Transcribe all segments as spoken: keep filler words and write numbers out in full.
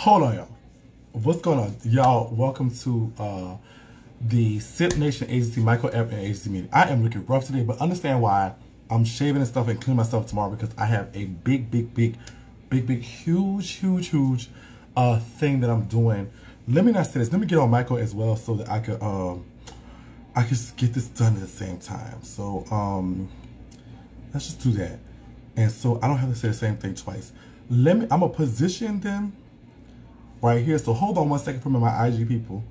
Hold on, y'all. What's going on, y'all? Welcome to uh, the Sip Nation Agency MICO app and agency meeting. I am looking rough today, but understand why I'm shaving and stuff and cleaning myself tomorrow, because I have a big, big, big, big, big, huge, huge, huge uh, thing that I'm doing. Let me not say this. Let me get on MICO as well so that I could um, I could get this done at the same time. So um, let's just do that, and so I don't have to say the same thing twice. Let me. I'm gonna position them right here. So hold on one second for me, my I G people.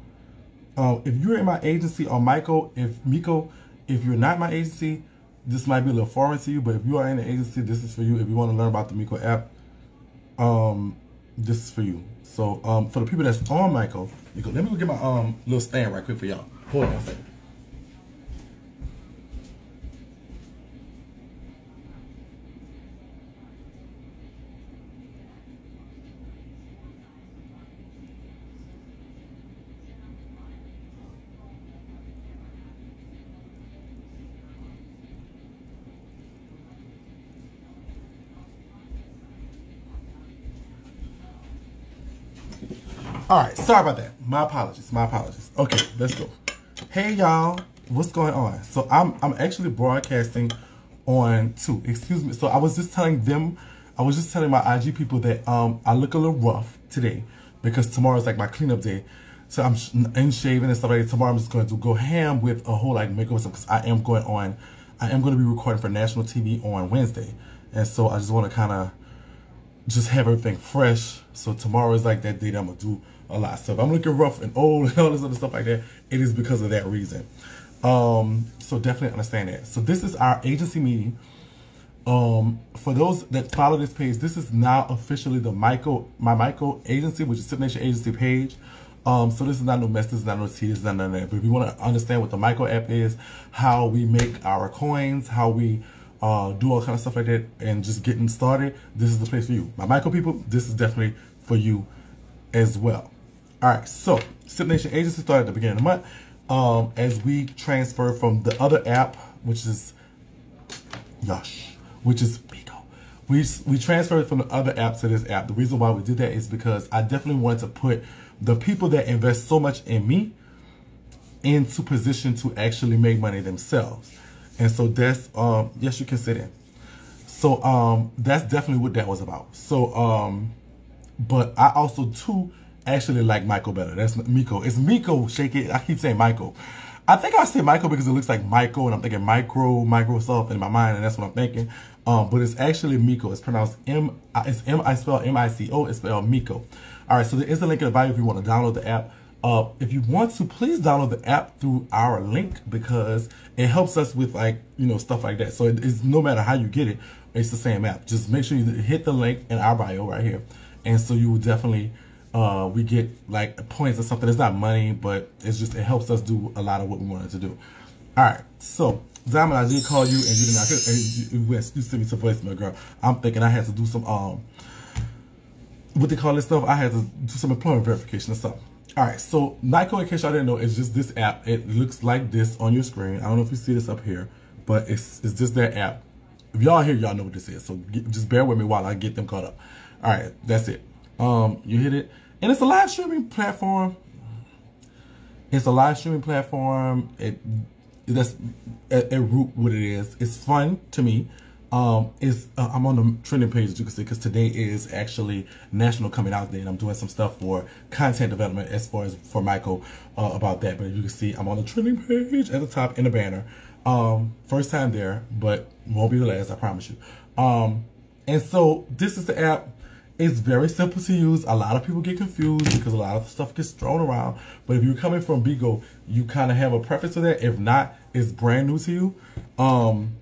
Um, if you're in my agency on MICO, if MICO, if you're not my agency, this might be a little foreign to you, but if you are in the agency, this is for you. If you want to learn about the MICO app, um, this is for you. So um, for the people that's on MICO, MICO, let me go get my um little stand right quick for y'all. Hold on one second. All right, sorry about that. My apologies, my apologies. Okay, let's go. Hey, y'all, what's going on? So I'm I'm actually broadcasting on two. Excuse me. So I was just telling them, I was just telling my I G people that um I look a little rough today because tomorrow's like my cleanup day. So I'm sh in shaving and stuff like that. Tomorrow I'm just going to go ham with a whole like makeup because I am going on, I am going to be recording for national T V on Wednesday. And so I just want to kind of just have everything fresh. So tomorrow is like that day that I'm going to do a lot of stuff. I'm looking rough and old and all this other stuff like that. It is because of that reason. Um, so definitely understand that. So this is our agency meeting. Um, for those that follow this page, this is now officially the MICO, my MICO agency, which is Sip Nation Agency page. Um, so this is not no mess, this is not no tea, this is not none of that. But if you want to understand what the MICO app is, how we make our coins, how we uh, do all kind of stuff like that, and just getting started, this is the place for you. My MICO people, this is definitely for you as well. All right, so Sip Nation Agency started at the beginning of the month um, as we transfer from the other app, which is Yosh, which is Bigo. We we transferred from the other app to this app. The reason why we did that is because I definitely wanted to put the people that invest so much in me into position to actually make money themselves. And so that's um, yes, you can sit in. So um, that's definitely what that was about. So, um, but I also too actually like MICO better. That's MICO. It's MICO. Shake it. I keep saying MICO. I think I say MICO because it looks like MICO, and I'm thinking micro, Microsoft in my mind, and that's what I'm thinking. Um, but it's actually MICO. It's pronounced M. It's M. I spell M I C O. It's spelled MICO. All right. So there is a link in the bio if you want to download the app. Uh, if you want to, please download the app through our link because it helps us with like you know stuff like that. So it, it's no matter how you get it, it's the same app. Just make sure you hit the link in our bio right here, and so you will definitely. Uh, we get like points or something. It's not money, but it's just it helps us do a lot of what we wanted to do. All right, so Diamond, I did call you, and you did not. And you, you sent me some voicemail, girl. I'm thinking I had to do some um, what they call this stuff. I had to do some employment verification or something. All right, so MICO, in case y'all didn't know, it's just this app. It looks like this on your screen. I don't know if you see this up here, but it's it's just that app. If y'all here, y'all know what this is. So get, just bear with me while I get them caught up. All right, that's it. Um, you hit it, and it's a live streaming platform. It's a live streaming platform. It that's at, at root what it is. It's fun to me. Um, it's uh, I'm on the trending page as you can see because today is actually National Coming Out Day, and I'm doing some stuff for content development as far as for MICO uh, about that. But as you can see, I'm on the trending page at the top in the banner. Um, first time there, but won't be the last. I promise you. Um, and so this is the app. It's very simple to use. A lot of people get confused because a lot of stuff gets thrown around. But if you're coming from Bigo, you kind of have a preference to that. If not, it's brand new to you. Um,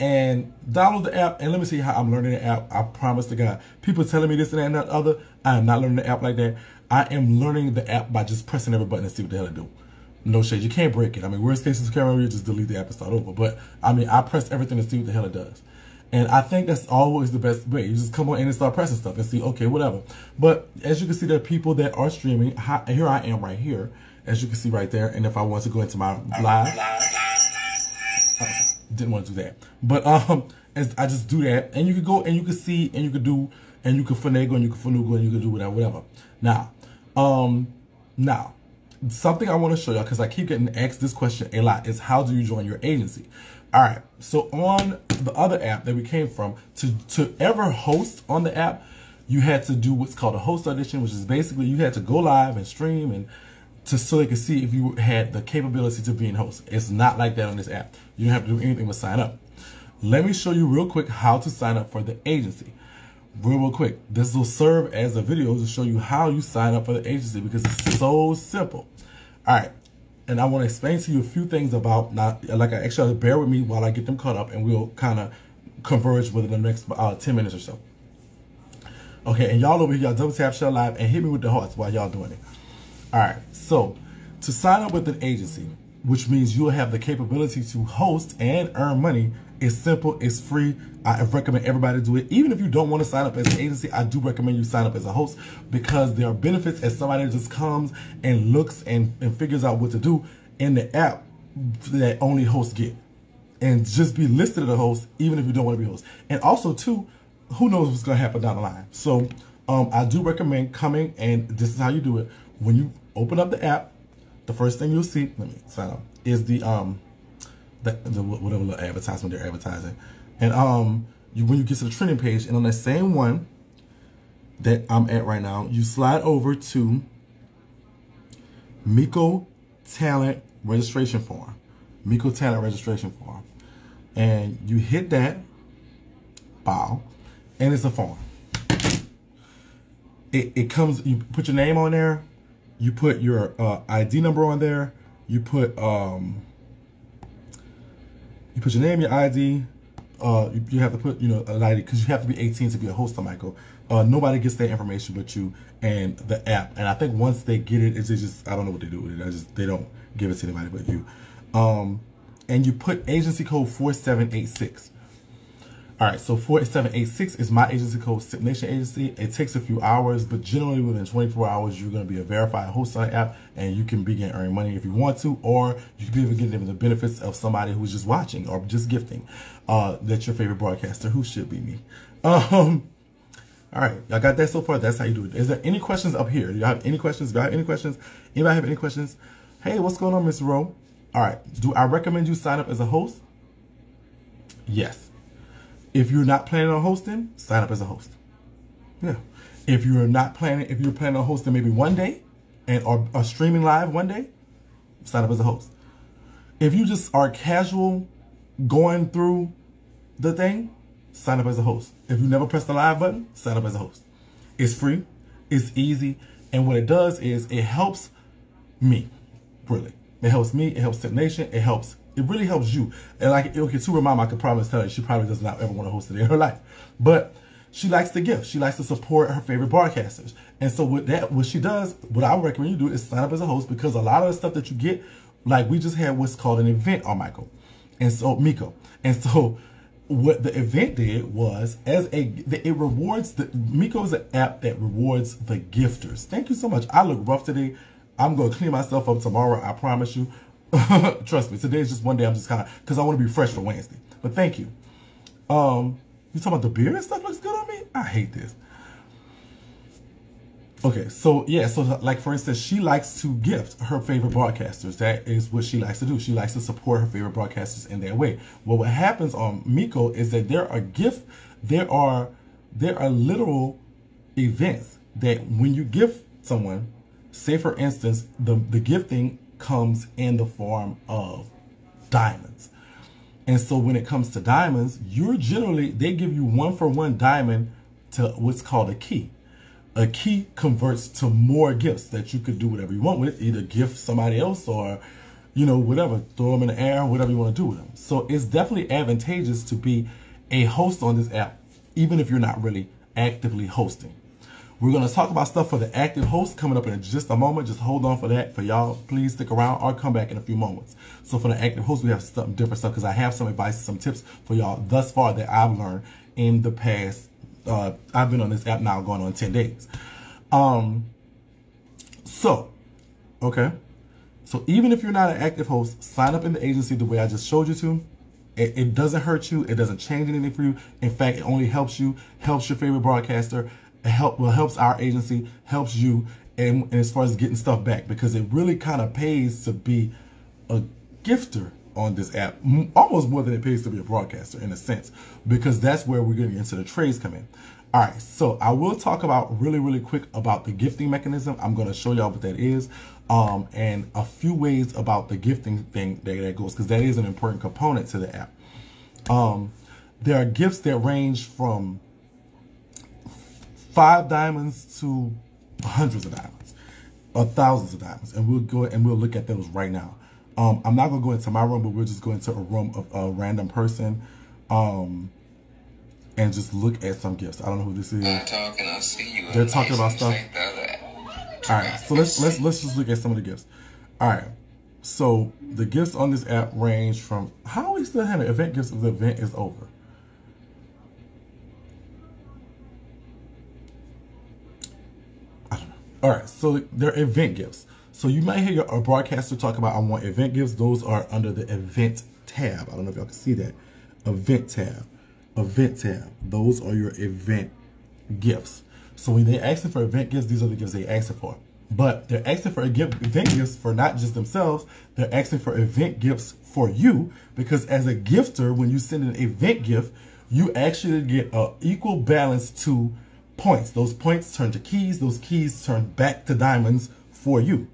and download the app. And let me see how I'm learning the app. I promise to God. People telling me this and that and that other. I am not learning the app like that. I am learning the app by just pressing every button and see what the hell it do. No shade. You can't break it. I mean, worst case is camera, you just delete the app and start over. But, I mean, I press everything to see what the hell it does. And I think that's always the best way. You just come on in and start pressing stuff and see, okay, whatever. But as you can see, there are people that are streaming. Here I am right here, as you can see right there. And if I want to go into my live, I didn't want to do that. But um, as I just do that. And you can go and you can see and you can do and you can finagle and you can finagle and you can do whatever, whatever. Now, um, now, something I want to show y'all, because I keep getting asked this question a lot, is how do you join your agency? All right, so on the other app that we came from, to, to ever host on the app, you had to do what's called a host audition, which is basically you had to go live and stream and to, so they could see if you had the capability to being host. It's not like that on this app. You don't have to do anything but sign up. Let me show you real quick how to sign up for the agency. Real, real quick. This will serve as a video to show you how you sign up for the agency because it's so simple. All right. And I want to explain to you a few things about, not like I actually bear with me while I get them caught up and we'll kind of converge within the next uh, ten minutes or so. Okay, and y'all over here, y'all double tap, share live, and hit me with the hearts while y'all doing it. All right, so to sign up with an agency, which means you'll have the capability to host and earn money, it's simple, it's free. I recommend everybody do it. Even if you don't want to sign up as an agency, I do recommend you sign up as a host because there are benefits as somebody that just comes and looks and, and figures out what to do in the app that only hosts get. And just be listed as a host, even if you don't want to be host. And also, too, who knows what's going to happen down the line. So um, I do recommend coming, and this is how you do it. When you open up the app, the first thing you'll see, let me sign up, is the, um, the, the whatever little advertisement they're advertising. And um, you, when you get to the trending page, and on that same one that I'm at right now, you slide over to MICO Talent Registration Form. MICO Talent Registration Form. And you hit that, bow. And it's a form. It, it comes, you put your name on there, you put your uh, I D number on there, you put um, you put your name, your I D, uh, you, you have to put, you know, an I D, because you have to be eighteen to be a host on MICO. Uh, nobody gets that information but you and the app. And I think once they get it, it's just, I don't know what they do with it. I just, they don't give it to anybody but you. Um, and you put agency code four seven eight six. All right, so four seven eight six is my agency code, Sip Nation Agency. It takes a few hours, but generally within twenty-four hours, you're going to be a verified host on the app, and you can begin earning money if you want to, or you can even get the benefits of somebody who's just watching or just gifting. Uh, that's your favorite broadcaster, who should be me. Um, all right, y'all got that so far? That's how you do it. Is there any questions up here? Do y'all have any questions? Do y'all have any questions? Anybody have any questions? Hey, what's going on, Miss Rowe? All right, do I recommend you sign up as a host? Yes. If you're not planning on hosting, sign up as a host. Yeah. If you're not planning, if you're planning on hosting maybe one day and or, or streaming live one day, sign up as a host. If you just are casual going through the thing, sign up as a host. If you never press the live button, sign up as a host. It's free, it's easy, and what it does is it helps me, really. It helps me, it helps Sip Nation, it helps It really helps you. And like, okay, to her mom, I could promise tell her she probably does not ever want to host it in her life. But she likes to give. She likes to support her favorite broadcasters. And so with that, what she does, what I would recommend you do is sign up as a host because a lot of the stuff that you get, like we just had what's called an event on MICO. And so, MICO. And so what the event did was, as a, the, it rewards, the MICO is an app that rewards the gifters. Thank you so much. I look rough today. I'm going to clean myself up tomorrow. I promise you. Trust me, today's just one day I'm just kind of, because I want to be fresh for Wednesday. But thank you. Um, you talking about the beard and stuff looks good on me? I hate this. Okay, so yeah, so like for instance, she likes to gift her favorite broadcasters. That is what she likes to do. She likes to support her favorite broadcasters in that way. Well, what happens on MICO is that there are gift, there are, there are literal events that when you gift someone, say for instance, the, the gifting comes in the form of diamonds. And so when it comes to diamonds, you're generally, they give you one for one diamond to what's called a key. A key converts to more gifts that you could do whatever you want with, either gift somebody else or, you know, whatever, throw them in the air, whatever you want to do with them. So it's definitely advantageous to be a host on this app, even if you're not really actively hosting. We're going to talk about stuff for the active host coming up in just a moment. Just hold on for that. For y'all, please stick around or come back in a few moments. So for the active host, we have some different stuff because I have some advice, some tips for y'all thus far that I've learned in the past. Uh, I've been on this app now going on ten days. Um, so, okay. So even if you're not an active host, sign up in the agency the way I just showed you to. It, it doesn't hurt you. It doesn't change anything for you. In fact, it only helps you, helps your favorite broadcaster, help, well, helps our agency, helps you, and, and as far as getting stuff back, because it really kind of pays to be a gifter on this app, almost more than it pays to be a broadcaster in a sense, because that's where we're getting into the trades come in. All right, so I will talk about really, really quick about the gifting mechanism. I'm going to show y'all what that is, um, and a few ways about the gifting thing that, that goes, because that is an important component to the app. Um, there are gifts that range from five diamonds to hundreds of diamonds, or thousands of diamonds, and we'll go and we'll look at those right now. Um, I'm not going to go into my room, but we'll just go into a room of a random person. Um... And just look at some gifts. I don't know who this is. I'm talking, I'll see you. They're talking about stuff. All right, so let's let's let's just look at some of the gifts. All right, so the gifts on this app range from how we still have event gifts if the event is over. I don't know. All right, so they're event gifts. So you might hear a broadcaster talk about I want event gifts. Those are under the event tab. I don't know if y'all can see that event tab. Event tab. Those are your event gifts. So when they ask for event gifts, these are the gifts they ask for. But they're asking for event gifts for not just themselves. They're asking for event gifts for you, because as a gifter, when you send an event gift, you actually get an equal balance to points. Those points turn to keys. Those keys turn back to diamonds for you.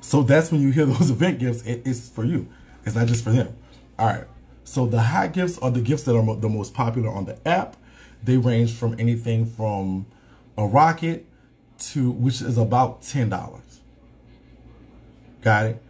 So that's when you hear those event gifts. It is for you. It's not just for them. All right, so the high gifts are the gifts that are the most popular on the app. They range from anything from a rocket to, which is about ten dollars. Got it?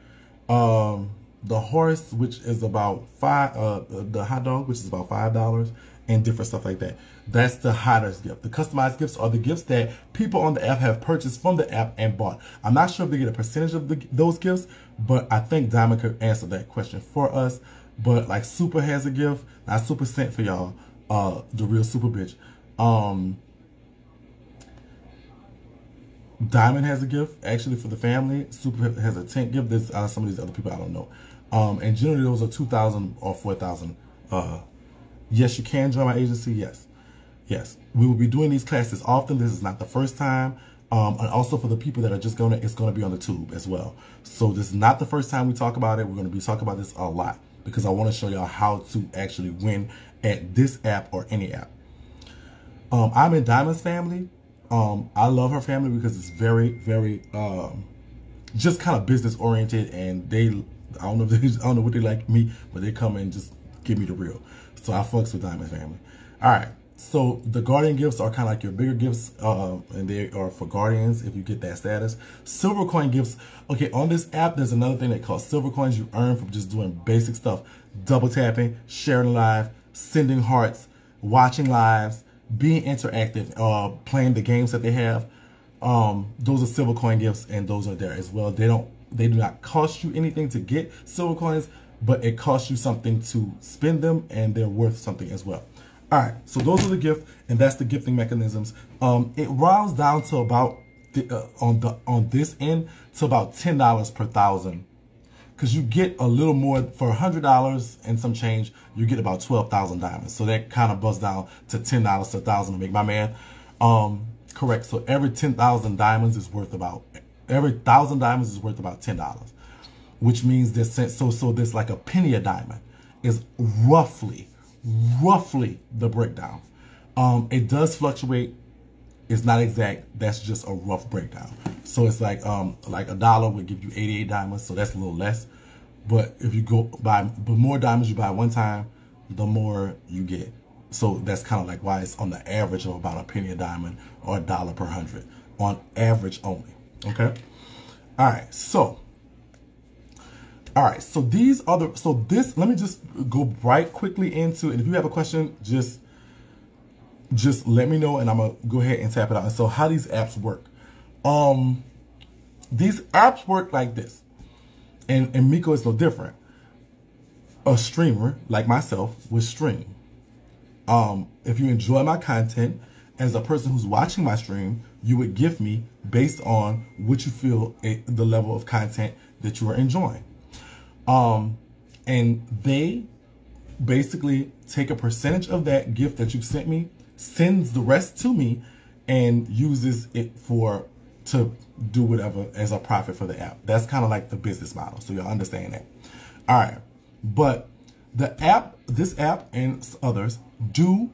Um, the horse, which is about five, uh, the hot dog, which is about five dollars, and different stuff like that. That's the hottest gift. The customized gifts are the gifts that people on the app have purchased from the app and bought. I'm not sure if they get a percentage of the, those gifts, but I think Diamond could answer that question for us. But like Super has a gift, not Super sent for y'all, uh, the real Super bitch. Um, Diamond has a gift actually for the family. Super has a tent gift. There's uh, some of these other people I don't know. Um, and generally those are two thousand or four thousand. Uh, yes, you can join my agency. Yes, yes. We will be doing these classes often. This is not the first time. Um, and also for the people that are just gonna, it's gonna be on the tube as well. So this is not the first time we talk about it. We're gonna be talking about this a lot, because I want to show y'all how to actually win at this app or any app. Um, I'm in Diamond's family. Um, I love her family because it's very, very um, just kind of business oriented, and they, I don't know if they, I don't know what they like me, but they come and just give me the real. So I fucks with Diamond's family. All right. So the guardian gifts are kind of like your bigger gifts, uh, and they are for guardians if you get that status. Silver coin gifts. Okay, on this app, there's another thing that calls silver coins you earn from just doing basic stuff. Double tapping, sharing live, sending hearts, watching lives, being interactive, uh, playing the games that they have. Um, those are silver coin gifts, and those are there as well. They don't, they do not cost you anything to get silver coins, but it costs you something to spend them, and they're worth something as well. All right, so those are the gifts, and that's the gifting mechanisms. Um, it rounds down to about the, uh, on the on this end to about ten dollars per thousand, because you get a little more for a hundred dollars and some change. You get about twelve thousand diamonds, so that kind of busts down to ten dollars to a thousand to make my math um, correct. So every ten thousand diamonds is worth about every thousand diamonds is worth about ten dollars, which means this so so this like a penny a diamond is roughly. roughly the breakdown. Um, it does fluctuate. It's not exact. That's just a rough breakdown. So it's like um, like a dollar would give you eighty-eight diamonds. So that's a little less. But if you go buy, the more diamonds you buy one time, the more you get. So that's kind of like why it's on the average of about a penny a diamond or a dollar per hundred on average only. Okay. All right. So. All right, so these are the, so this, let me just go right quickly into, and if you have a question, just, just let me know and I'm gonna go ahead and tap it out. And so how these apps work. Um, these apps work like this, and, and MICO is no different. A streamer like myself would stream. Um, if you enjoy my content, as a person who's watching my stream, you would gift me based on what you feel, a, the level of content that you are enjoying. Um, and they basically take a percentage of that gift that you've sent me, sends the rest to me, and uses it for to do whatever as a profit for the app. That's kind of like the business model. So you'll understand that. All right. But the app, this app and others do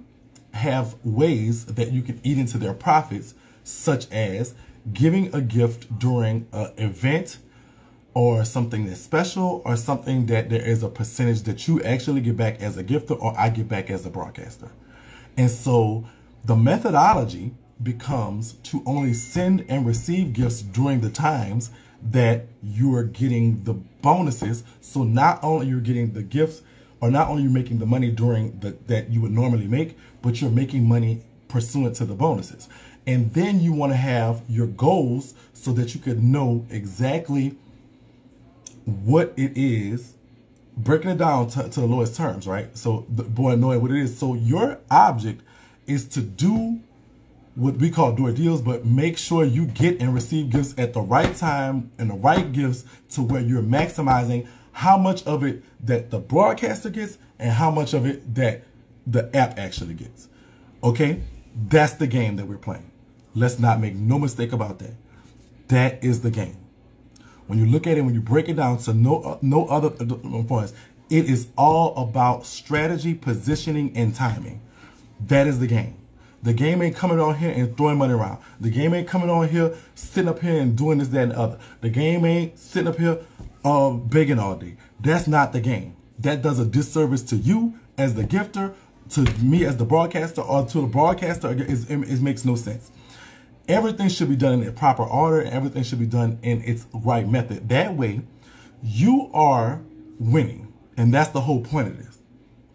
have ways that you can eat into their profits, such as giving a gift during an event or something that's special or something that there is a percentage that you actually get back as a gifter or I get back as a broadcaster. And so the methodology becomes to only send and receive gifts during the times that you are getting the bonuses. So not only you're getting the gifts, or not only you're making the money during the that you would normally make, but you're making money pursuant to the bonuses. And then you want to have your goals so that you could know exactly what it is, breaking it down to, to the lowest terms, right? So the boy knowing what it is. So your object is to do what we call door deals, but make sure you get and receive gifts at the right time and the right gifts to where you're maximizing how much of it that the broadcaster gets and how much of it that the app actually gets. Okay? That's the game that we're playing. Let's not make no mistake about that. That is the game. When you look at it, when you break it down to no, no other points, it is all about strategy, positioning, and timing. That is the game. The game ain't coming on here and throwing money around. The game ain't coming on here, sitting up here and doing this, that, and the other. The game ain't sitting up here uh, begging all day. That's not the game. That does a disservice to you as the gifter, to me as the broadcaster, or to the broadcaster. It, it, it makes no sense. Everything should be done in a proper order. And everything should be done in its right method. That way, you are winning. And that's the whole point of this.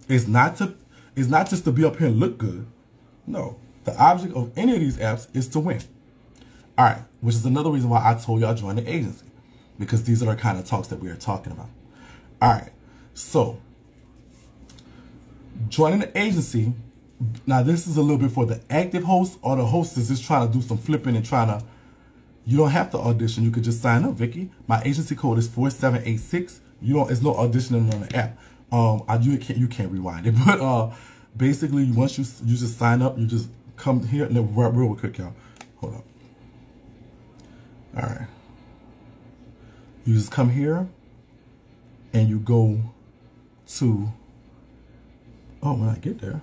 It's not, to, it's not just to be up here and look good. No, the object of any of these apps is to win. All right, which is another reason why I told y'all join the agency, because these are the kind of talks that we are talking about. All right, so joining the agency. Now, this is a little bit for the active host or the host is just trying to do some flipping and trying to. You don't have to audition. You could just sign up, Vicky. My agency code is four seven eight six. You don't. It's no auditioning on the app. Um, I you can't you can't rewind it, but uh. Basically, once you you just sign up, you just come here and then real, real quick, y'all. Hold up. All right. You just come here and you go to. Oh, when I get there,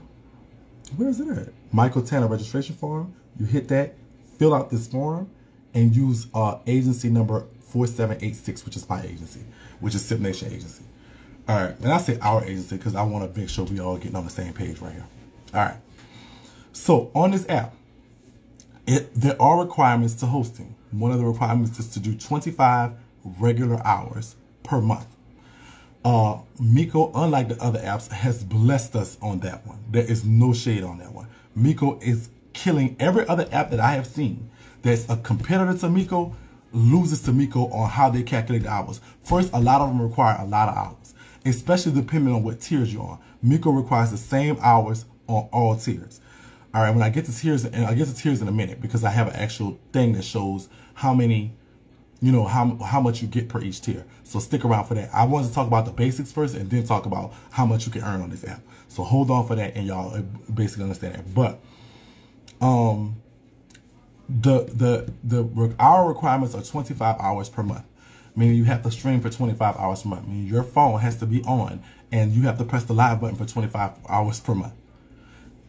where is it at? Michael Tanner registration form. You hit that, fill out this form, and use uh, agency number four seven eight six, which is my agency, which is Sip Nation Agency. All right, and I say our agency because I want to make sure we all getting on the same page right here. All right, so on this app, it, there are requirements to hosting. One of the requirements is to do twenty-five regular hours per month. Uh, MICO, unlike the other apps, has blessed us on that one. There is no shade on that one. MICO is killing every other app that I have seen. There's a competitor to MICO, loses to MICO on how they calculate the hours. First, a lot of them require a lot of hours, especially depending on what tiers you're on. MICO requires the same hours on all tiers. All right, when I get to tiers, and I get to tiers in a minute because I have an actual thing that shows how many, you know, how how much you get per each tier. So stick around for that. I wanted to talk about the basics first and then talk about how much you can earn on this app. So hold on for that, and y'all basically understand that. But um, the the the hour requirements are twenty-five hours per month. Meaning you have to stream for twenty-five hours per month. Meaning your phone has to be on and you have to press the live button for twenty-five hours per month.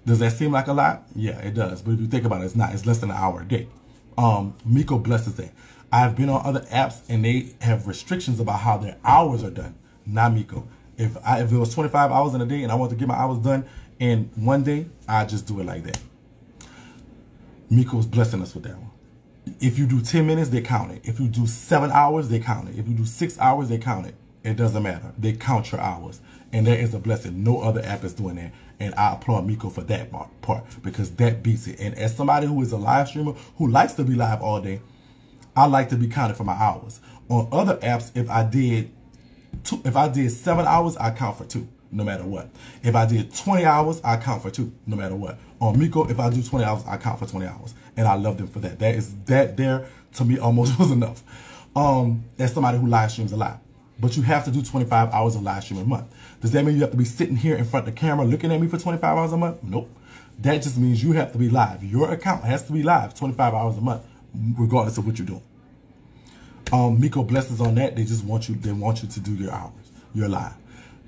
Does that seem like a lot? Yeah, it does. But if you think about it, it's not. It's less than an hour a day. Um, MICO blesses that. I've been on other apps and they have restrictions about how their hours are done. Not MICO. If, I, if it was twenty-five hours in a day and I want to get my hours done in one day, I just do it like that. MICO's blessing us with that one. If you do ten minutes, they count it. If you do seven hours, they count it. If you do six hours, they count it. It doesn't matter. They count your hours. And that is a blessing. No other app is doing that. And I applaud MICO for that part because that beats it. And as somebody who is a live streamer who likes to be live all day, I like to be counted for my hours. On other apps, if I did two, if I did seven hours, I count for two, no matter what. If I did twenty hours, I count for two, no matter what. On MICO, if I do twenty hours, I count for twenty hours. And I love them for that. That is that there to me almost was enough. Um, as somebody who live streams a lot. but you have to do twenty-five hours of live streaming a month. Does that mean you have to be sitting here in front of the camera looking at me for twenty-five hours a month? Nope. That just means you have to be live. Your account has to be live twenty-five hours a month, regardless of what you're doing. Um, MICO blesses on that. They just want you, they want you to do your hours, your live.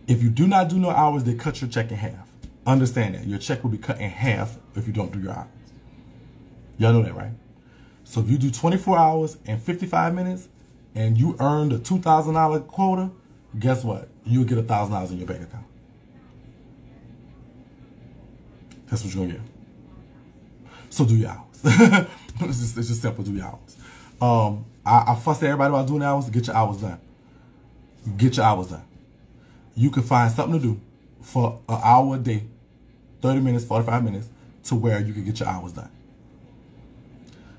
If you do not do no hours, they cut your check in half. Understand that. Your check will be cut in half if you don't do your hours. Y'all know that, right? So if you do twenty-four hours and fifty-five minutes and you earned a two thousand dollar quota, guess what? You'll get one thousand dollars in your bank account. That's what you're going to get. So do your hours. it's, just, it's just simple. Do your hours. Um, I, I fuss at everybody about doing hours. Get your hours done. Get your hours done. You can find something to do for an hour a day, thirty minutes, forty-five minutes, to where you can get your hours done.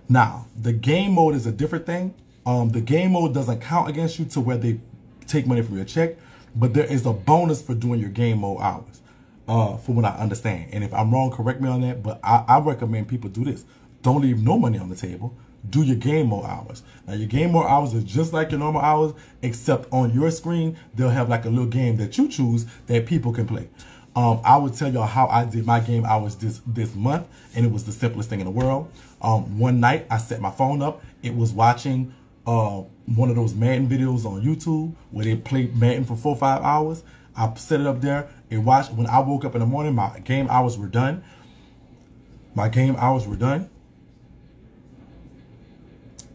Now, the game mode is a different thing. Um, the game mode doesn't count against you to where they take money from your check, but there is a bonus for doing your game mode hours, uh, from what I understand. And if I'm wrong, correct me on that, but I, I recommend people do this. Don't leave no money on the table. Do your game mode hours. Now, your game mode hours is just like your normal hours, except on your screen, they'll have like a little game that you choose that people can play. Um, I would tell y'all how I did my game hours this, this month, and it was the simplest thing in the world. Um, one night, I set my phone up. It was watching uh, one of those Madden videos on YouTube where they play Madden for four or five hours. I set it up there. It watched. When I woke up in the morning, my game hours were done. My game hours were done.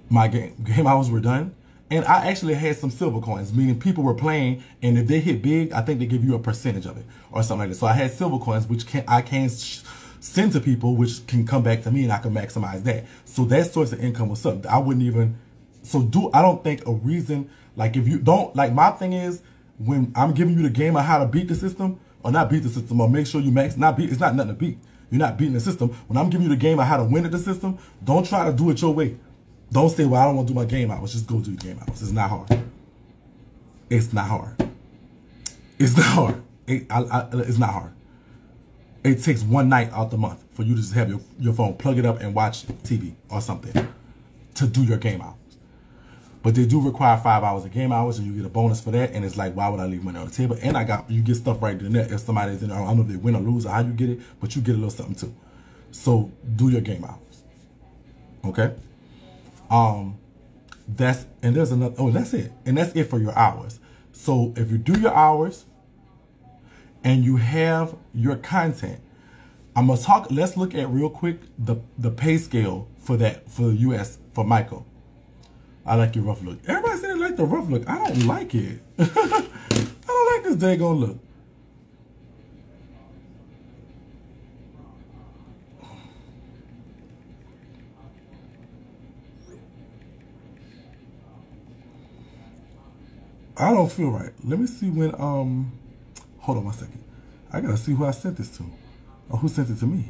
My game, game hours were done. And I actually had some silver coins, meaning people were playing, and if they hit big, I think they give you a percentage of it or something like that. So I had silver coins, which can, I can send to people, which can come back to me, and I can maximize that. So that source of income was something I wouldn't even. So do I don't think a reason like if you don't like my thing is when I'm giving you the game on how to beat the system or not beat the system or make sure you max not beat. It's not nothing to beat. You're not beating the system. When I'm giving you the game on how to win at the system, don't try to do it your way. Don't say, well, I don't want to do my game hours. Just go do your game hours. It's not hard. It's not hard. It's not hard. It, I, I, it's not hard. It takes one night out the month for you to just have your, your phone, plug it up and watch T V or something to do your game hours. But they do require five hours of game hours, and you get a bonus for that. And it's like, why would I leave money on the table? And I got you get stuff right in there. If somebody's in there, I don't know if they win or lose or how you get it, but you get a little something too. So do your game hours. Okay? Um, that's, and there's another, oh, that's it. And that's it for your hours. So if you do your hours and you have your content, I'm going to talk, let's look at real quick the, the pay scale for that, for the U S, for MICO. I like your rough look. Everybody said they like the rough look. I don't like it. I don't like this daggone look. I don't feel right. Let me see when, um, hold on one second. I gotta see who I sent this to. Or who sent it to me.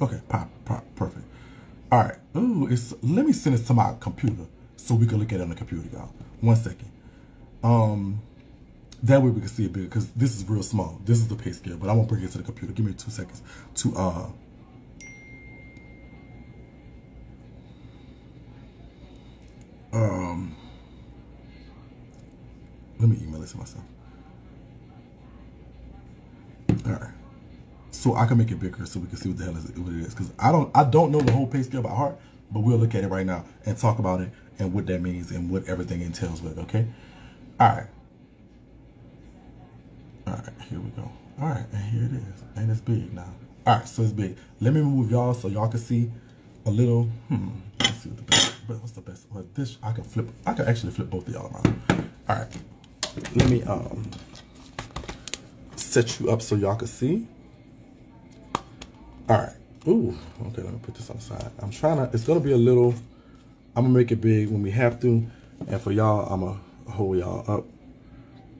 Okay, pop, pop, perfect. All right, ooh, it's, let me send this to my computer so we can look at it on the computer, y'all. One second. Um, that way we can see it bigger because this is real small. This is the pay scale, but I won't bring it to the computer. Give me two seconds to, uh, um, let me email it to myself. All right, so I can make it bigger so we can see what the hell is, what it is. Because I don't, I don't know the whole pay scale by heart, but we'll look at it right now and talk about it and what that means and what everything entails with it. Okay. All right. All right. Here we go. All right, and here it is, and it's big now. All right, so it's big. Let me move y'all so y'all can see a little. Hmm. Let's see what the best. What's the best? Well, this I can flip. I can actually flip both of y'all around. All right. Let me um, set you up so y'all can see. All right. Ooh, okay, let me put this on the side. I'm trying to, it's going to be a little, I'm going to make it big when we have to. And for y'all, I'm going to hold y'all up.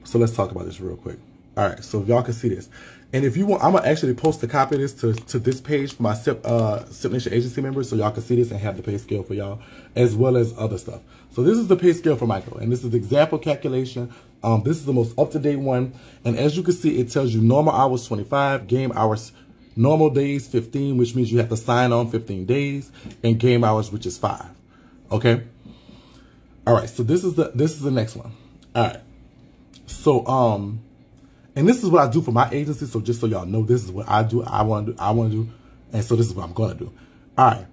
So let's talk about this real quick. All right, so y'all can see this. And if you want, I'm going to actually post a copy of this to, to this page for my Sip, uh, Sip Nation Agency members so y'all can see this and have the pay scale for y'all, as well as other stuff. So this is the pay scale for MICO, and this is the example calculation. Um, this is the most up-to-date one. And as you can see, it tells you normal hours twenty-five, game hours, normal days fifteen, which means you have to sign on fifteen days, and game hours, which is five. Okay? All right, so this is the, this is the next one. All right. So, um, and this is what I do for my agency. So just so y'all know, this is what I do. I want to do. I want to do. And so this is what I'm going to do. All right.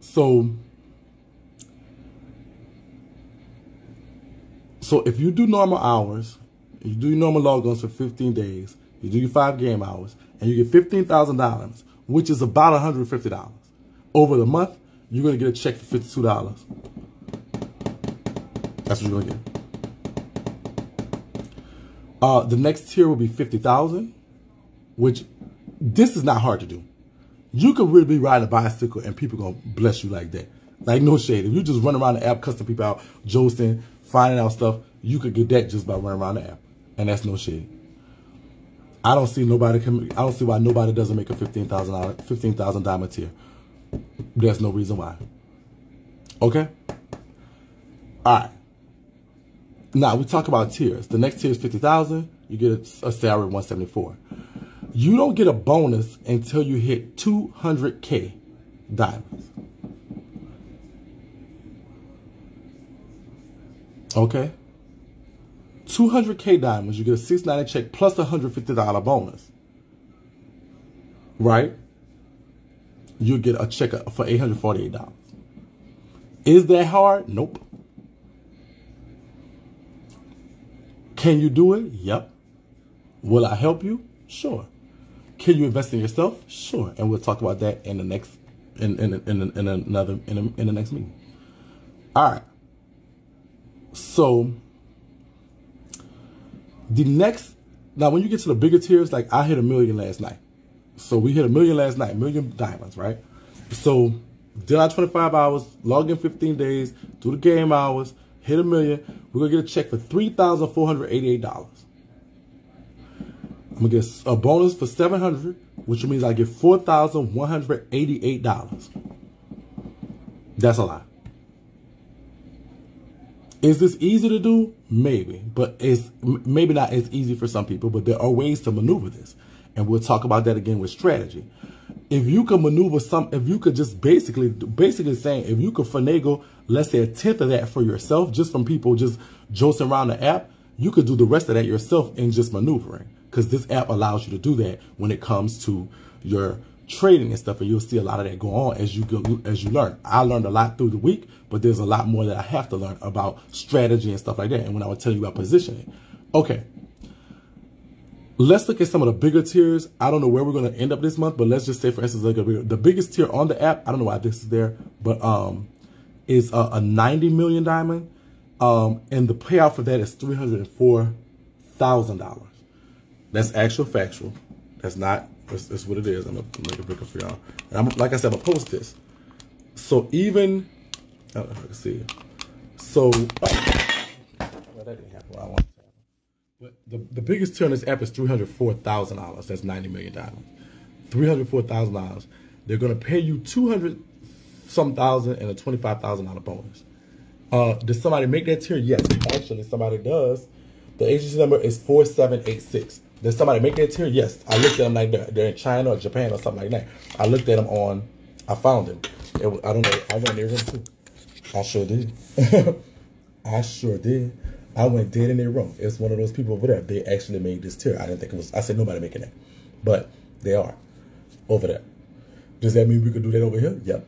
So, so if you do normal hours, you do your normal logons for fifteen days, you do your five game hours, and you get fifteen thousand dollars, which is about one hundred fifty dollars. Over the month, you're going to get a check for fifty-two dollars. That's what you're going to get. Uh, the next tier will be fifty thousand dollars, which this is not hard to do. You could really be riding a bicycle and people going to bless you like that. Like, no shade. If you just run around the app, cussing people out, josting, finding out stuff, you could get that just by running around the app. And that's no shade. I don't see nobody. I don't see why nobody doesn't make a fifteen thousand dollars, fifteen thousand diamond tier. There's no reason why. Okay? All right. Now, we talk about tiers. The next tier is fifty thousand dollars. You get a salary of one hundred seventy-four dollars. You don't get a bonus until you hit two hundred K diamonds. Okay? two hundred K diamonds, you get a six ninety check plus a one hundred fifty dollar bonus. Right? You get a check for eight hundred forty-eight dollars. Is that hard? Nope. Can you do it? Yep. Will I help you? Sure. Can you invest in yourself? Sure. And we'll talk about that in the next in in in, in another in, in the next meeting. All right. So the next, now when you get to the bigger tiers, like I hit a million last night. So we hit a million last night, million diamonds, right? So did I twenty-five hours, log in fifteen days, do the game hours, hit a million. We're going to get a check for three thousand four hundred eighty-eight dollars. I'm going to get a bonus for seven hundred dollars, which means I get four thousand one hundred eighty-eight dollars. That's a lot. Is this easy to do? Maybe, but it's maybe not as easy for some people, but there are ways to maneuver this. And we'll talk about that again with strategy. If you could maneuver some, if you could just basically, basically saying, if you could finagle, let's say a tenth of that for yourself, just from people just jolting around the app, you could do the rest of that yourself in just maneuvering. Because this app allows you to do that when it comes to your trading and stuff. And you'll see a lot of that go on as you go, as you learn. I learned a lot through the week, but there's a lot more that I have to learn about strategy and stuff like that. And when I would tell you about positioning. Okay. Let's look at some of the bigger tiers. I don't know where we're going to end up this month, but let's just say, for instance, like the biggest tier on the app, I don't know why this is there, but um, is a, a ninety million diamond, um, and the payout for that is three hundred four thousand dollars. That's actual factual. That's not, that's, that's what it is. I'm going to make a break up for y'all. And I'm, like I said, I'm going to post this. So even, I don't know if I can see it. So, oh, well, that didn't happen what I wanted. But the, the biggest tier on this app is three hundred four thousand dollars. That's ninety million dollars. three hundred four thousand dollars. They're going to pay you two hundred some thousand and a twenty-five thousand dollar bonus. Uh, did somebody make that tier? Yes, actually somebody does. The agency number is four seven eight six. Did somebody make that tier? Yes. I looked at them like they're, they're in China or Japan or something like that. I looked at them on, I found it. it I don't know. I went near them too. I sure did. I sure did. I went dead in their room. It's one of those people over there. They actually made this tier. I didn't think it was. I said nobody making that, but they are over there. Does that mean we could do that over here? Yep.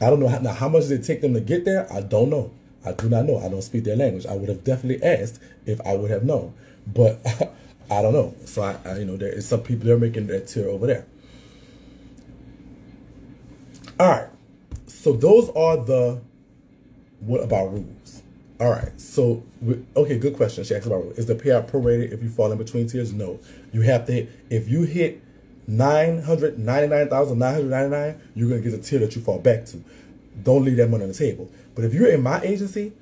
I don't know how, now how much does it take them to get there. I don't know. I do not know. I don't speak their language. I would have definitely asked if I would have known, but I don't know. So I, I you know, there is some people that are making that tier over there. All right. So those are the what about rules. All right, so, okay, good question. She asked about rules. Is the payout prorated if you fall in between tiers? No. You have to hit, if you hit nine hundred ninety-nine thousand nine hundred ninety-nine, you're going to get a tier that you fall back to. Don't leave that money on the table. But if you're in my agency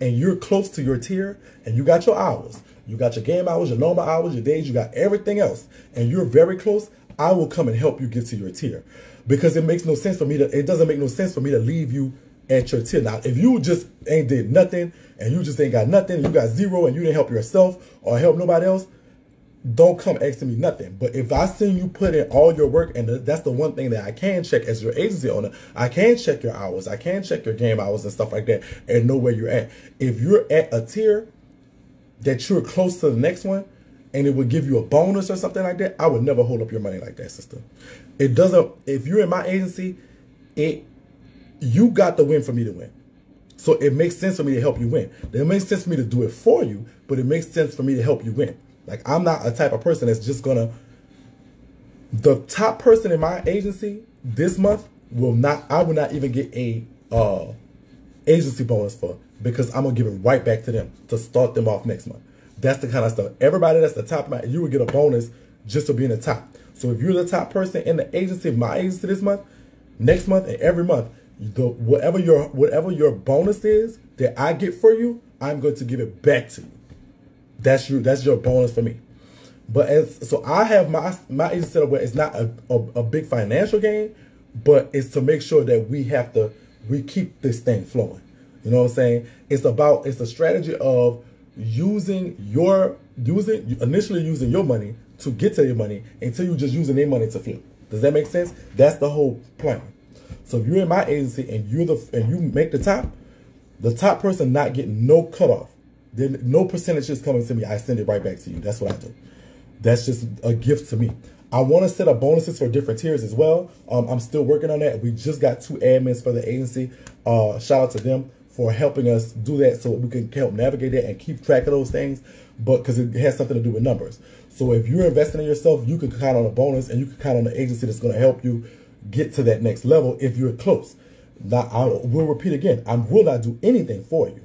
and you're close to your tier and you got your hours, you got your game hours, your normal hours, your days, you got everything else, and you're very close, I will come and help you get to your tier. Because it makes no sense for me to, it doesn't make no sense for me to leave you at your tier. Now, if you just ain't did nothing and you just ain't got nothing, you got zero and you didn't help yourself or help nobody else, don't come asking me nothing. But if I see you put in all your work, and that's the one thing that I can check as your agency owner, I can check your hours, I can check your game hours and stuff like that and know where you're at. If you're at a tier that you're close to the next one and it would give you a bonus or something like that, I would never hold up your money like that, sister. It doesn't, if you're in my agency, it you got to win for me to win. So it makes sense for me to help you win. It makes sense for me to do it for you, but it makes sense for me to help you win. Like, I'm not a type of person that's just going to, the top person in my agency this month will not, I will not even get a uh, agency bonus for, because I'm going to give it right back to them to start them off next month. That's the kind of stuff. Everybody that's the top, you will get a bonus just for being the top. So if you're the top person in the agency, my agency this month, next month, and every month, the, whatever your whatever your bonus is that I get for you, I'm going to give it back to you. That's your, that's your bonus for me. But as, so I have my my agency set up where it's not a, a, a big financial gain, but it's to make sure that we have to we keep this thing flowing. You know what I'm saying? It's about it's a strategy of using your using initially using your money to get to your money until you're just using their money to feel. Does that make sense? That's the whole plan. So if you're in my agency and you're the and you make the top, the top person not getting no cutoff, then no percentage is coming to me. I send it right back to you. That's what I do. That's just a gift to me. I want to set up bonuses for different tiers as well. Um, I'm still working on that. We just got two admins for the agency. Uh, shout out to them for helping us do that so we can help navigate that and keep track of those things, but because it has something to do with numbers. So if you're investing in yourself, you can count on a bonus and you can count on an agency that's going to help you get to that next level if you're close. Now, I will repeat again, I will not do anything for you.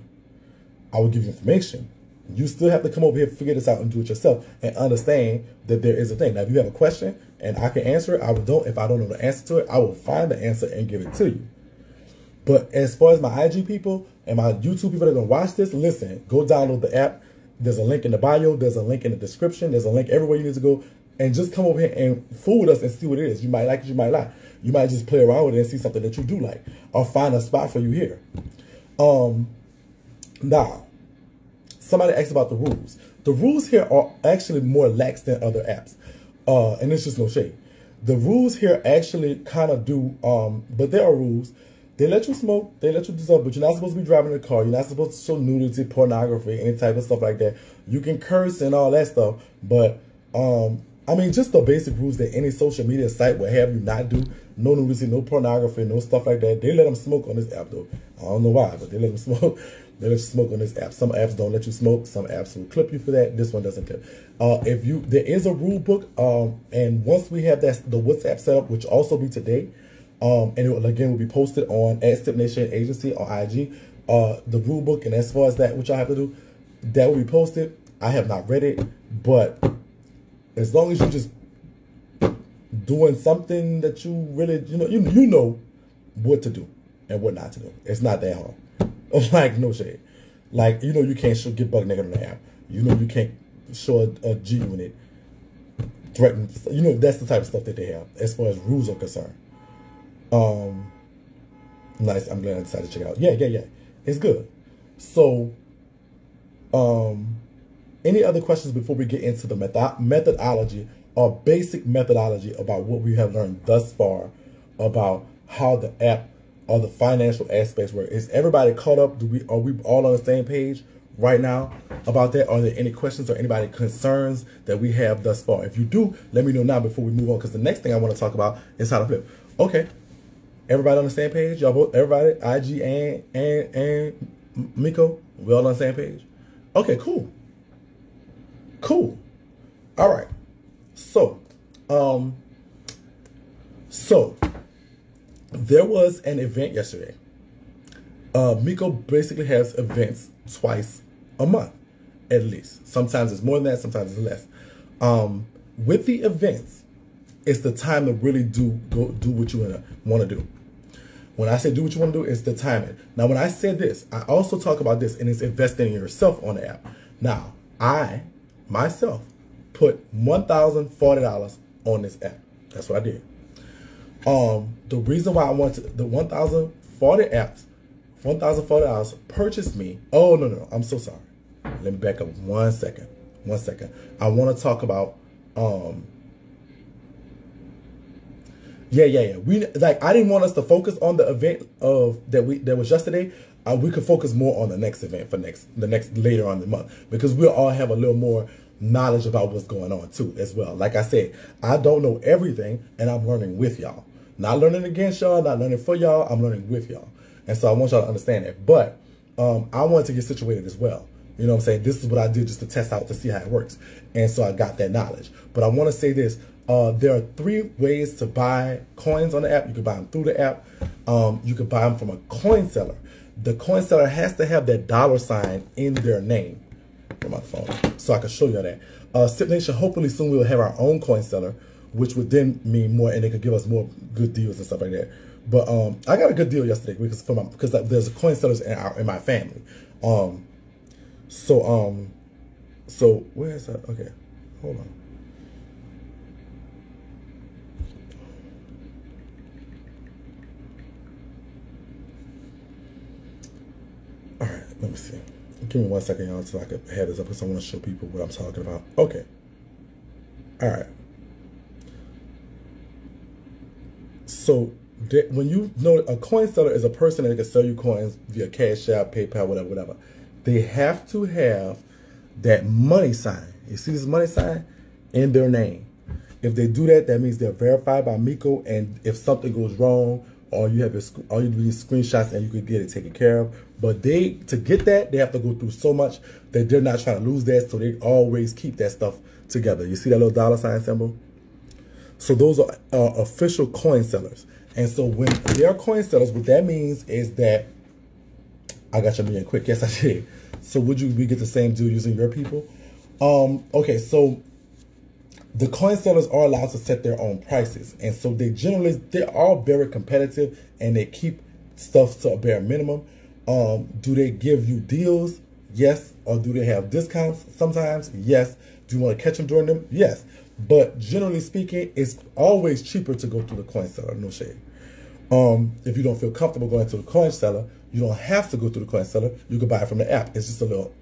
I will give you information. You still have to come over here, figure this out, and do it yourself, and understand that there is a thing. Now, if you have a question and I can answer it, I don't. If I don't know the answer to it, I will find the answer and give it to you. But as far as my I G people and my YouTube people that are going to watch this, listen, go download the app. There's a link in the bio. There's a link in the description. There's a link everywhere you need to go. And just come over here and fool with us and see what it is. You might like it, you might not. You might just play around with it and see something that you do like. Or find a spot for you here. Um, now, somebody asked about the rules. The rules here are actually more lax than other apps. Uh, and it's just no shade. The rules here actually kind of do, um, but there are rules. They let you smoke, they let you do stuff, but you're not supposed to be driving a car. You're not supposed to show nudity, pornography, any type of stuff like that. You can curse and all that stuff, but... Um, I mean, just the basic rules that any social media site would have you not do. No nudity, no pornography, no stuff like that. They let them smoke on this app, though. I don't know why, but they let them smoke. They let you smoke on this app. Some apps don't let you smoke. Some apps will clip you for that. This one doesn't clip. Uh, if you, there is a rule book, um, and once we have that, the WhatsApp set up, which also be today, um, and it will, again, will be posted on at Sip Nation Agency on I G, uh, the rule book, and as far as that, which I have to do, that will be posted. I have not read it, but... as long as you're just doing something that you really, you know, you, you know what to do and what not to do. It's not that hard. Like, no shade. Like, you know you can't show, get buck naked on the app. You know you can't show a, a G unit. Threaten. You know, that's the type of stuff that they have as far as rules are concerned. Um, nice. I'm glad I decided to check out. Yeah, yeah, yeah. It's good. So, um... any other questions before we get into the method methodology or basic methodology about what we have learned thus far about how the app or the financial aspects work? Is everybody caught up? Do we are we all on the same page right now about that? Are there any questions or anybody concerns that we have thus far? If you do, let me know now before we move on, because the next thing I want to talk about is how to flip. Okay, everybody on the same page? Y'all both, everybody, I G and and and Miko, we all on the same page? Okay, cool. Cool. All right. So, um, so there was an event yesterday. Uh, Miko basically has events twice a month, at least. Sometimes it's more than that. Sometimes it's less. Um, with the events, it's the time to really do go do what you want to do. When I say do what you want to do, it's the timing. Now, when I say this, I also talk about this, and it's investing in yourself on the app. Now, I. myself put one thousand forty dollars on this app. That's what I did. Um, the reason why I wanted the one thousand forty apps, one thousand forty dollars purchased me. Oh, no, no, I'm so sorry. Let me back up one second. One second. I want to talk about, um, yeah, yeah, yeah. We like, I didn't want us to focus on the event of that we that was yesterday. uh, we could focus more on the next event for next the next later on in the month, because we'll all have a little more knowledge about what's going on too as well. Like I said, I don't know everything, and I'm learning with y'all. Not learning against y'all, not learning for y'all, I'm learning with y'all. And so I want y'all to understand that. But um, I wanted to get situated as well. You know what I'm saying? This is what I did just to test out to see how it works. And so I got that knowledge. But I want to say this. Uh, there are three ways to buy coins on the app. You can buy them through the app. Um, you can buy them from a coin seller. The coin seller has to have that dollar sign in their name. From my phone. So I can show you that. Uh, Sip Nation, hopefully soon we will have our own coin seller, which would then mean more, and they could give us more good deals and stuff like that. But um, I got a good deal yesterday because for my, because there's coin sellers in, our, in my family. Um, so um, so where is that? Okay, hold on. All right, let me see. Give me one second, y'all, so I could have this up because I want to show people what I'm talking about. Okay. All right. So when you know a coin seller is a person that can sell you coins via Cash App, PayPal, whatever, whatever, they have to have that money sign. You see this money sign in their name. If they do that, that means they're verified by MICO. And if something goes wrong, all you have is all you do is screenshots, and you can get it taken care of. But they to get that, they have to go through so much that they're not trying to lose that, so they always keep that stuff together. You see that little dollar sign symbol? So those are uh, official coin sellers. And so when they are coin sellers, what that means is that, I got your million quick, yes I did. So would you we get the same deal using your people? Um, okay, so the coin sellers are allowed to set their own prices. And so they generally, they're all very competitive and they keep stuff to a bare minimum. Um, do they give you deals? Yes. Or do they have discounts? Sometimes, yes. Do you want to catch them during them? Yes. But generally speaking, it's always cheaper to go through the coin seller, no shade. Um, if you don't feel comfortable going to the coin seller, you don't have to go through the coin seller. You can buy it from the app. It's just a little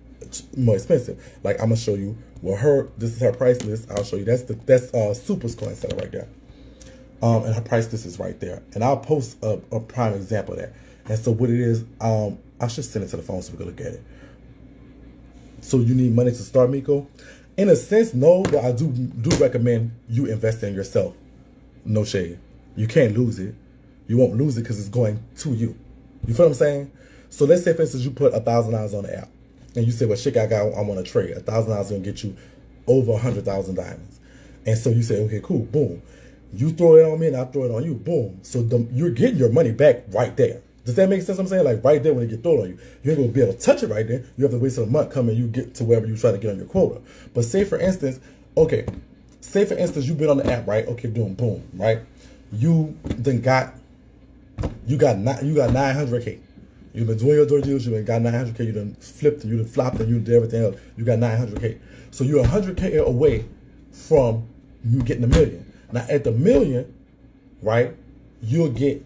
more expensive. Like I'm gonna show you well her this is her price list. I'll show you that's the that's uh Super's coin seller right there. Um and her price list is right there. And I'll post a, a prime example of that. And so what it is, um I should send it to the phone so we can look at it. So you need money to start MICO? In a sense, no, but I do do recommend you invest in yourself. No shade. You can't lose it. You won't lose it because it's going to you. You feel what I'm saying? So let's say, for instance, you put a thousand dollars on the app. And you say, well, shit, I got, I want to trade. a thousand dollars is going to get you over one hundred thousand diamonds. And so you say, okay, cool, boom. You throw it on me and I throw it on you, boom. So the, you're getting your money back right there. Does that make sense? I'm saying, like, right there when it get thrown on you, you ain't gonna be able to touch it right there. You have to wait till the month come and you get to wherever you try to get on your quota. But say for instance, okay, say for instance you've been on the app, right? Okay, doing boom, right? You then got you got not you got nine hundred K. You've been doing your door deals. You've got nine hundred K. You done flipped and you done flopped and you did everything else. You got nine hundred K. So you're one hundred K away from you getting a million. Now at the million, right? You'll get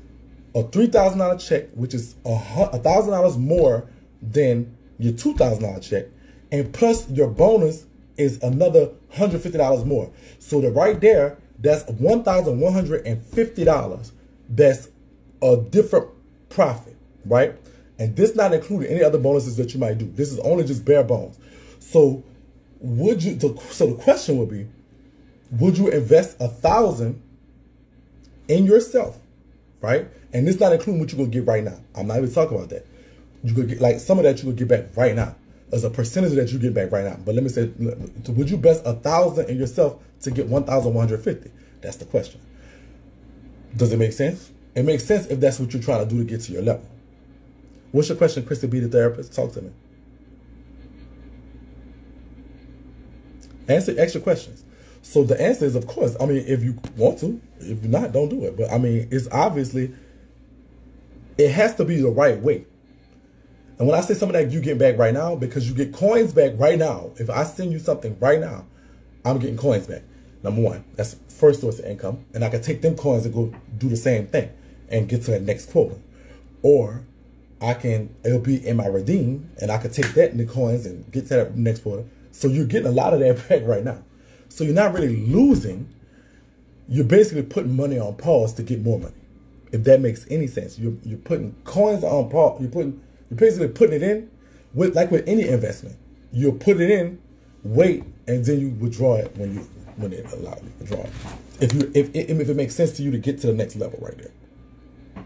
a three thousand dollar check, which is one thousand dollars more than your two thousand dollar check. And plus your bonus is another one hundred fifty dollars more. So the right there, that's one thousand one hundred fifty dollars. That's a different profit, right? And this not including any other bonuses that you might do. This is only just bare bones. So would you, so the question would be, would you invest one thousand dollars in yourself? Right? And this not including what you're going to get right now. I'm not even talking about that. You could get, like, some of that you could get back right now. There's a percentage that you get back right now. But let me say, would you invest one thousand dollars in yourself to get one thousand one hundred fifty dollars? That's the question. Does it make sense? It makes sense if that's what you're trying to do to get to your level. What's your question, Krista B, the therapist? Talk to me. Answer extra questions. So the answer is, of course, I mean, if you want to, if not, don't do it. But I mean, it's obviously, it has to be the right way. And when I say something that you get back right now, because you get coins back right now. If I send you something right now, I'm getting coins back. Number one, that's first source of income. And I can take them coins and go do the same thing and get to that next quota. Or I can, it'll be in my redeem and I could take that in the coins and get to that next quota. So you're getting a lot of that back right now. So you're not really losing. You're basically putting money on pause to get more money. If that makes any sense. You're, you're putting coins on pause. You're putting You're basically putting it in, with like with any investment. You'll put it in, wait, and then you withdraw it when you when it allows you to withdraw it. If you if if it makes sense to you to get to the next level right there.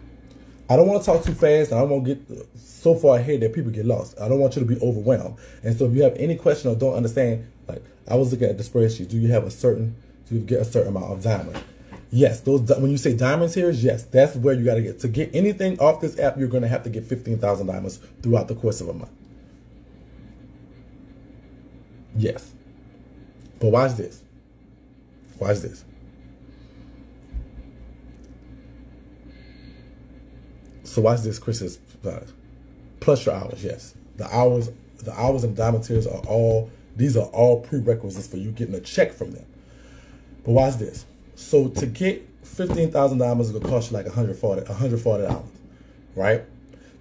I don't want to talk too fast, and I won't get so far ahead that people get lost. I don't want you to be overwhelmed. And so if you have any question or don't understand, like I was looking at the spreadsheet, do you have a certain, do you get a certain amount of diamonds? Yes, those when you say diamonds here, yes, that's where you got to get. To get anything off this app, you're going to have to get fifteen thousand diamonds throughout the course of a month. Yes. But watch this. Watch this. So watch this, Chris's uh, plus your hours. Yes, the hours, the hours and diamond tiers are all. These are all prerequisites for you getting a check from them. But watch this. So to get fifteen thousand diamonds, it'll cost you like a hundred forty, a hundred forty dollars, right?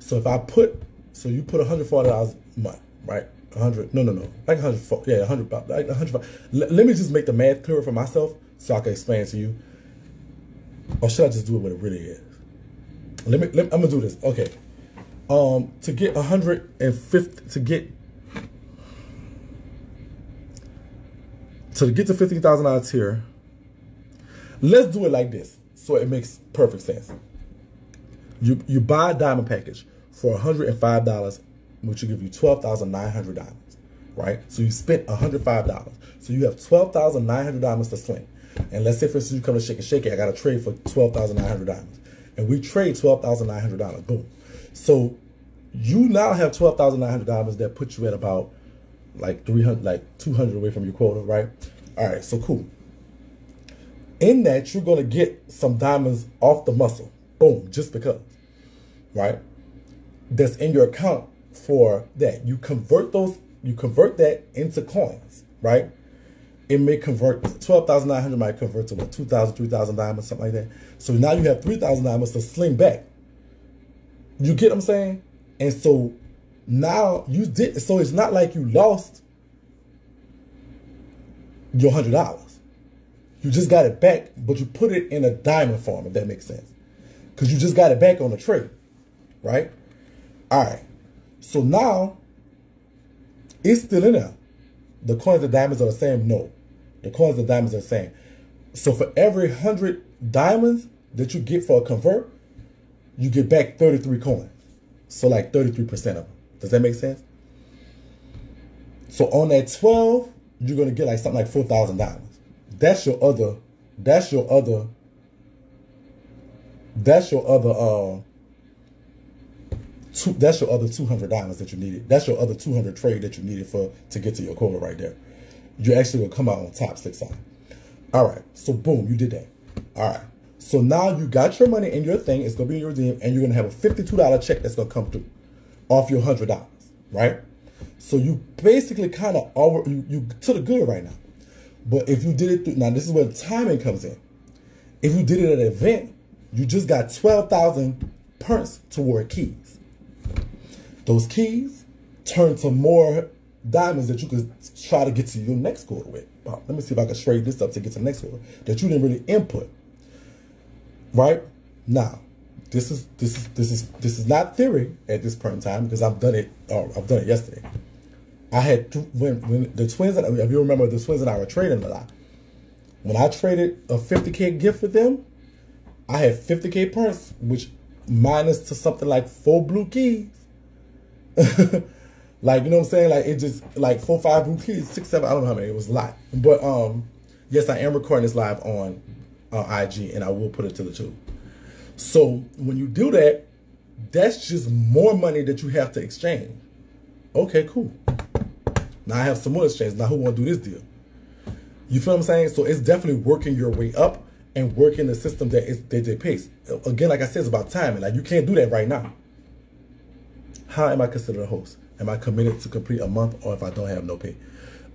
So if I put, so you put a hundred forty dollars a month, right? A hundred, no, no, no, like a hundred forty, yeah, a hundred, like a hundred. Let, let me just make the math clearer for myself so I can explain to you. Or should I just do it what it really is? Let me, let me. I'm gonna do this. Okay. Um, to get one hundred fifty, to get to get to fifteen thousand dollars here. Let's do it like this, so it makes perfect sense. You you buy a diamond package for one hundred and five dollars, which will give you twelve thousand nine hundred diamonds, right? So you spent one hundred five dollars, so you have twelve thousand nine hundred diamonds to sling. And let's say, for instance, you come to Shake and Shake It, I got a trade for twelve thousand nine hundred diamonds. And we trade twelve thousand nine hundred dollars. Boom. So you now have twelve thousand nine hundred dollars that puts you at about like three hundred, like two hundred away from your quota, right? All right, so cool. In that, you're going to get some diamonds off the muscle. Boom, just because, right? That's in your account for that. You convert those, you convert that into coins, right? It may convert, twelve thousand nine hundred might convert to what, two thousand, three thousand diamonds, something like that. So now you have three thousand diamonds to sling back. You get what I'm saying? And so now you did, so it's not like you lost your one hundred dollars. You just got it back, but you put it in a diamond form, if that makes sense. Because you just got it back on the trade, right? All right. So now it's still in there. The coins and diamonds are the same? No. The coins and diamonds are the same. So for every one hundred diamonds that you get for a convert, you get back thirty-three coins. So like thirty-three percent of them. Does that make sense? So on that twelve, you're going to get like something like four thousand diamonds. That's your other, that's your other, that's your other, uh, Two, that's your other two hundred diamonds that you needed. That's your other two hundred trade that you needed for to get to your quota right there. You actually will come out on top six on. All right. So boom, you did that. All right. So now you got your money in your thing. It's going to be in your redeem, and you're going to have a fifty-two dollar check that's going to come through off your one hundred dollars, right? So you basically kind of over, you, you to the good right now. But if you did it through, now this is where timing comes in. If you did it at an event, you just got twelve thousand prints toward keys. Those keys turn to more diamonds that you could try to get to your next quarter with. Wow, let me see if I can trade this up to get to the next quarter that you didn't really input. Right? Now, this is this is this is this is not theory at this point in time because I've done it. Or I've done it yesterday. I had th when when the twins. And I, if you remember, the twins and I were trading a lot. When I traded a fifty K gift with them, I had fifty K prints, which minus to something like four blue keys. Like, you know what I'm saying? Like, it just, like, four, five blue keys, six, seven, I don't know how many. It was a lot. But, um, yes, I am recording this live on uh, I G, and I will put it to the tube. So, when you do that, that's just more money that you have to exchange. Okay, cool. Now, I have some more exchange. Now, who want to do this deal? You feel what I'm saying? So, it's definitely working your way up and working the system that is, that they pace. Again, like I said, it's about timing. Like, you can't do that right now. How am I considered a host? Am I committed to complete a month or if I don't have no pay?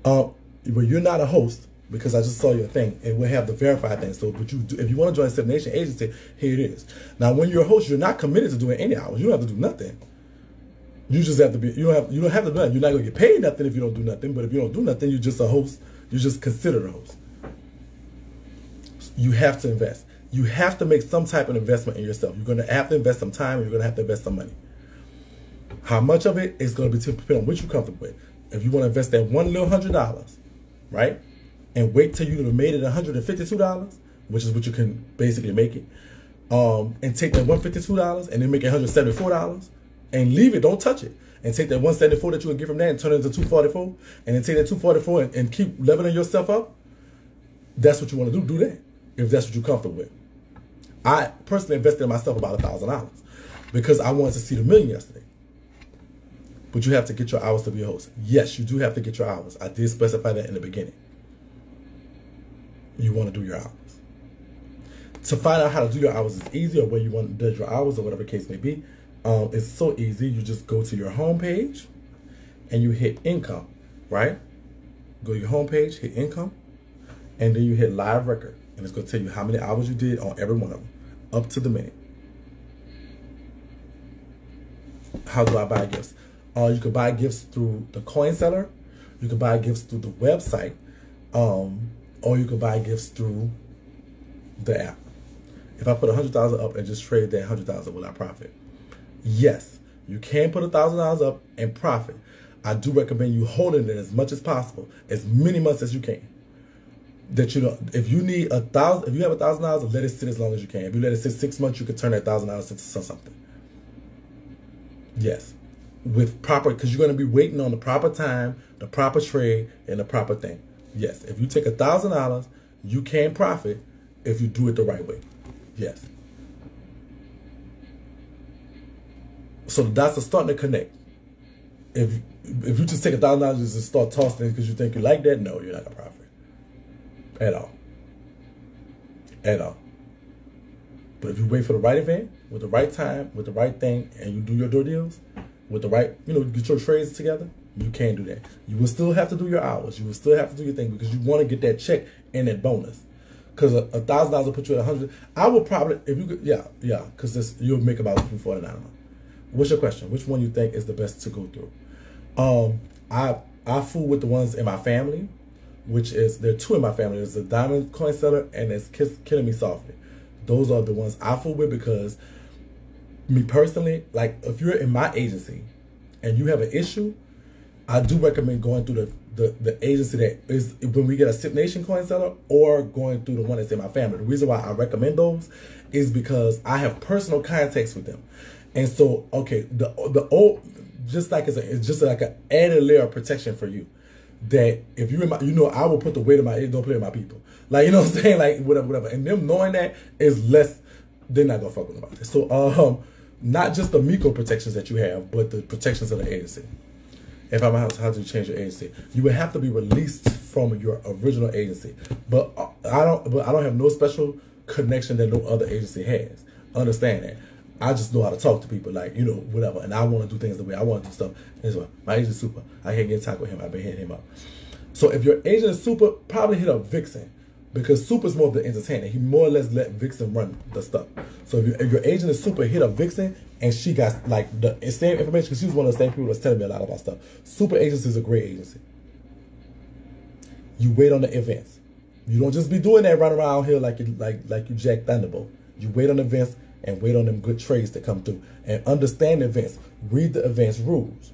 Uh, but you're not a host because I just saw your thing and we'll have the verified thing. So but you do, if you want to join Sip Nation Agency, here it is. Now, when you're a host, you're not committed to doing any hours. You don't have to do nothing. You just have to be, you don't have, you don't have to do nothing. You're not going to get paid nothing if you don't do nothing. But if you don't do nothing, you're just a host. You're just considered a host. You have to invest. You have to make some type of investment in yourself. You're going to have to invest some time and you're going to have to invest some money. How much of it is going to be depending on what you're comfortable with. If you want to invest that one little hundred dollars, right, and wait till you have made it one hundred fifty-two dollars, which is what you can basically make it, um, and take that one hundred fifty-two dollars and then make it one hundred seventy-four dollars and leave it, don't touch it, and take that one hundred seventy-four dollars that you can get from that and turn it into two hundred forty-four dollars, and then take that two hundred forty-four dollars and, and keep leveling yourself up. That's what you want to do. Do that if that's what you're comfortable with. I personally invested in myself about one thousand dollars because I wanted to see the million yesterday. But you have to get your hours to be a host. Yes, you do have to get your hours. I did specify that in the beginning. You want to do your hours. To find out how to do your hours is easy, or where you want to do your hours, or whatever the case may be. Um, it's so easy. You just go to your homepage and you hit income, right? Go to your homepage, hit income, and then you hit live record. And it's going to tell you how many hours you did on every one of them, up to the minute. How do I buy gifts? Uh, you can buy gifts through the coin seller. You can buy gifts through the website. Um, or you can buy gifts through the app. If I put one hundred thousand dollars up and just trade that one hundred thousand dollars, will I profit? Yes, you can put one thousand dollars up and profit. I do recommend you holding it as much as possible, as many months as you can. That you don't, if you need a thousand, if you have a thousand dollars, let it sit as long as you can. If you let it sit six months, you can turn that thousand dollars into something. Yes, with proper, because you're going to be waiting on the proper time, the proper trade, and the proper thing. Yes, if you take a thousand dollars, you can profit if you do it the right way. Yes. So the dots are starting to connect. If if you just take a thousand dollars and just start tossing it because you think you like that, no, you're not gonna profit. At all. At all. But if you wait for the right event, with the right time, with the right thing, and you do your door deals, with the right, you know, get your trades together, you can do that. You will still have to do your hours. You will still have to do your thing because you want to get that check and that bonus. Because a, a thousand dollars will put you at a hundred. I would probably, if you could, yeah, yeah, because you'll make about two forty-nine. What's your question? Which one you think is the best to go through? Um, I I fool with the ones in my family, which is, there are two in my family. There's the Diamond Coin Seller and it's Kiss, Killing Me Softly. Those are the ones I fool with because me personally, like if you're in my agency and you have an issue, I do recommend going through the, the, the agency that is, when we get a Sip Nation Coin Seller, or going through the one that's in my family. The reason why I recommend those is because I have personal contacts with them. And so, okay, the the old, just like it's, a, it's just like an added layer of protection for you. That if you, you know, I will put the weight of my, it don't play with my people. Like, you know what I'm saying? Like, whatever, whatever. And them knowing that is less, they're not going to fuck with about this. So, um, not just the MICO protections that you have, but the protections of the agency. If I'm out, how do you change your agency? You would have to be released from your original agency. But I don't, but I don't have no special connection that no other agency has. Understand that. I just know how to talk to people, like, you know, whatever. And I want to do things the way I want to do stuff. That's why my agent is super. I can't get in touch with him. I've been hitting him up. So if your agent is super, probably hit up Vixen, because Super's more of the entertainer. He more or less let Vixen run the stuff. So if, you, if your agent is super, hit up Vixen, and she got, like, the same information, because she was one of the same people that's telling me a lot about stuff. Super agency is a great agency. You wait on the events. You don't just be doing that running around here like you, like, like you Jack Thunderbolt. You wait on events. And wait on them good trades to come through. And understand events. Read the events rules.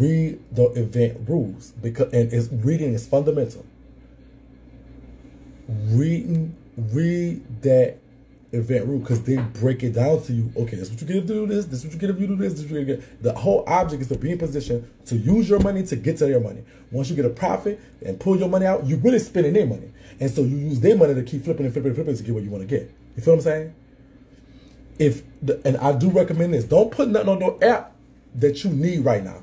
Read the event rules. Because and it's, reading is fundamental. Reading, read that event rule, because they break it down to you. Okay, this is what you get if you do this. This is what you get if you do this. This is what you get. The whole object is to be in position to use your money to get to your money. Once you get a profit and pull your money out, you're really spending their money. And so you use their money to keep flipping and flipping and flipping to get what you want to get. You feel what I'm saying? If the, and I do recommend this. Don't put nothing on no app that you need right now.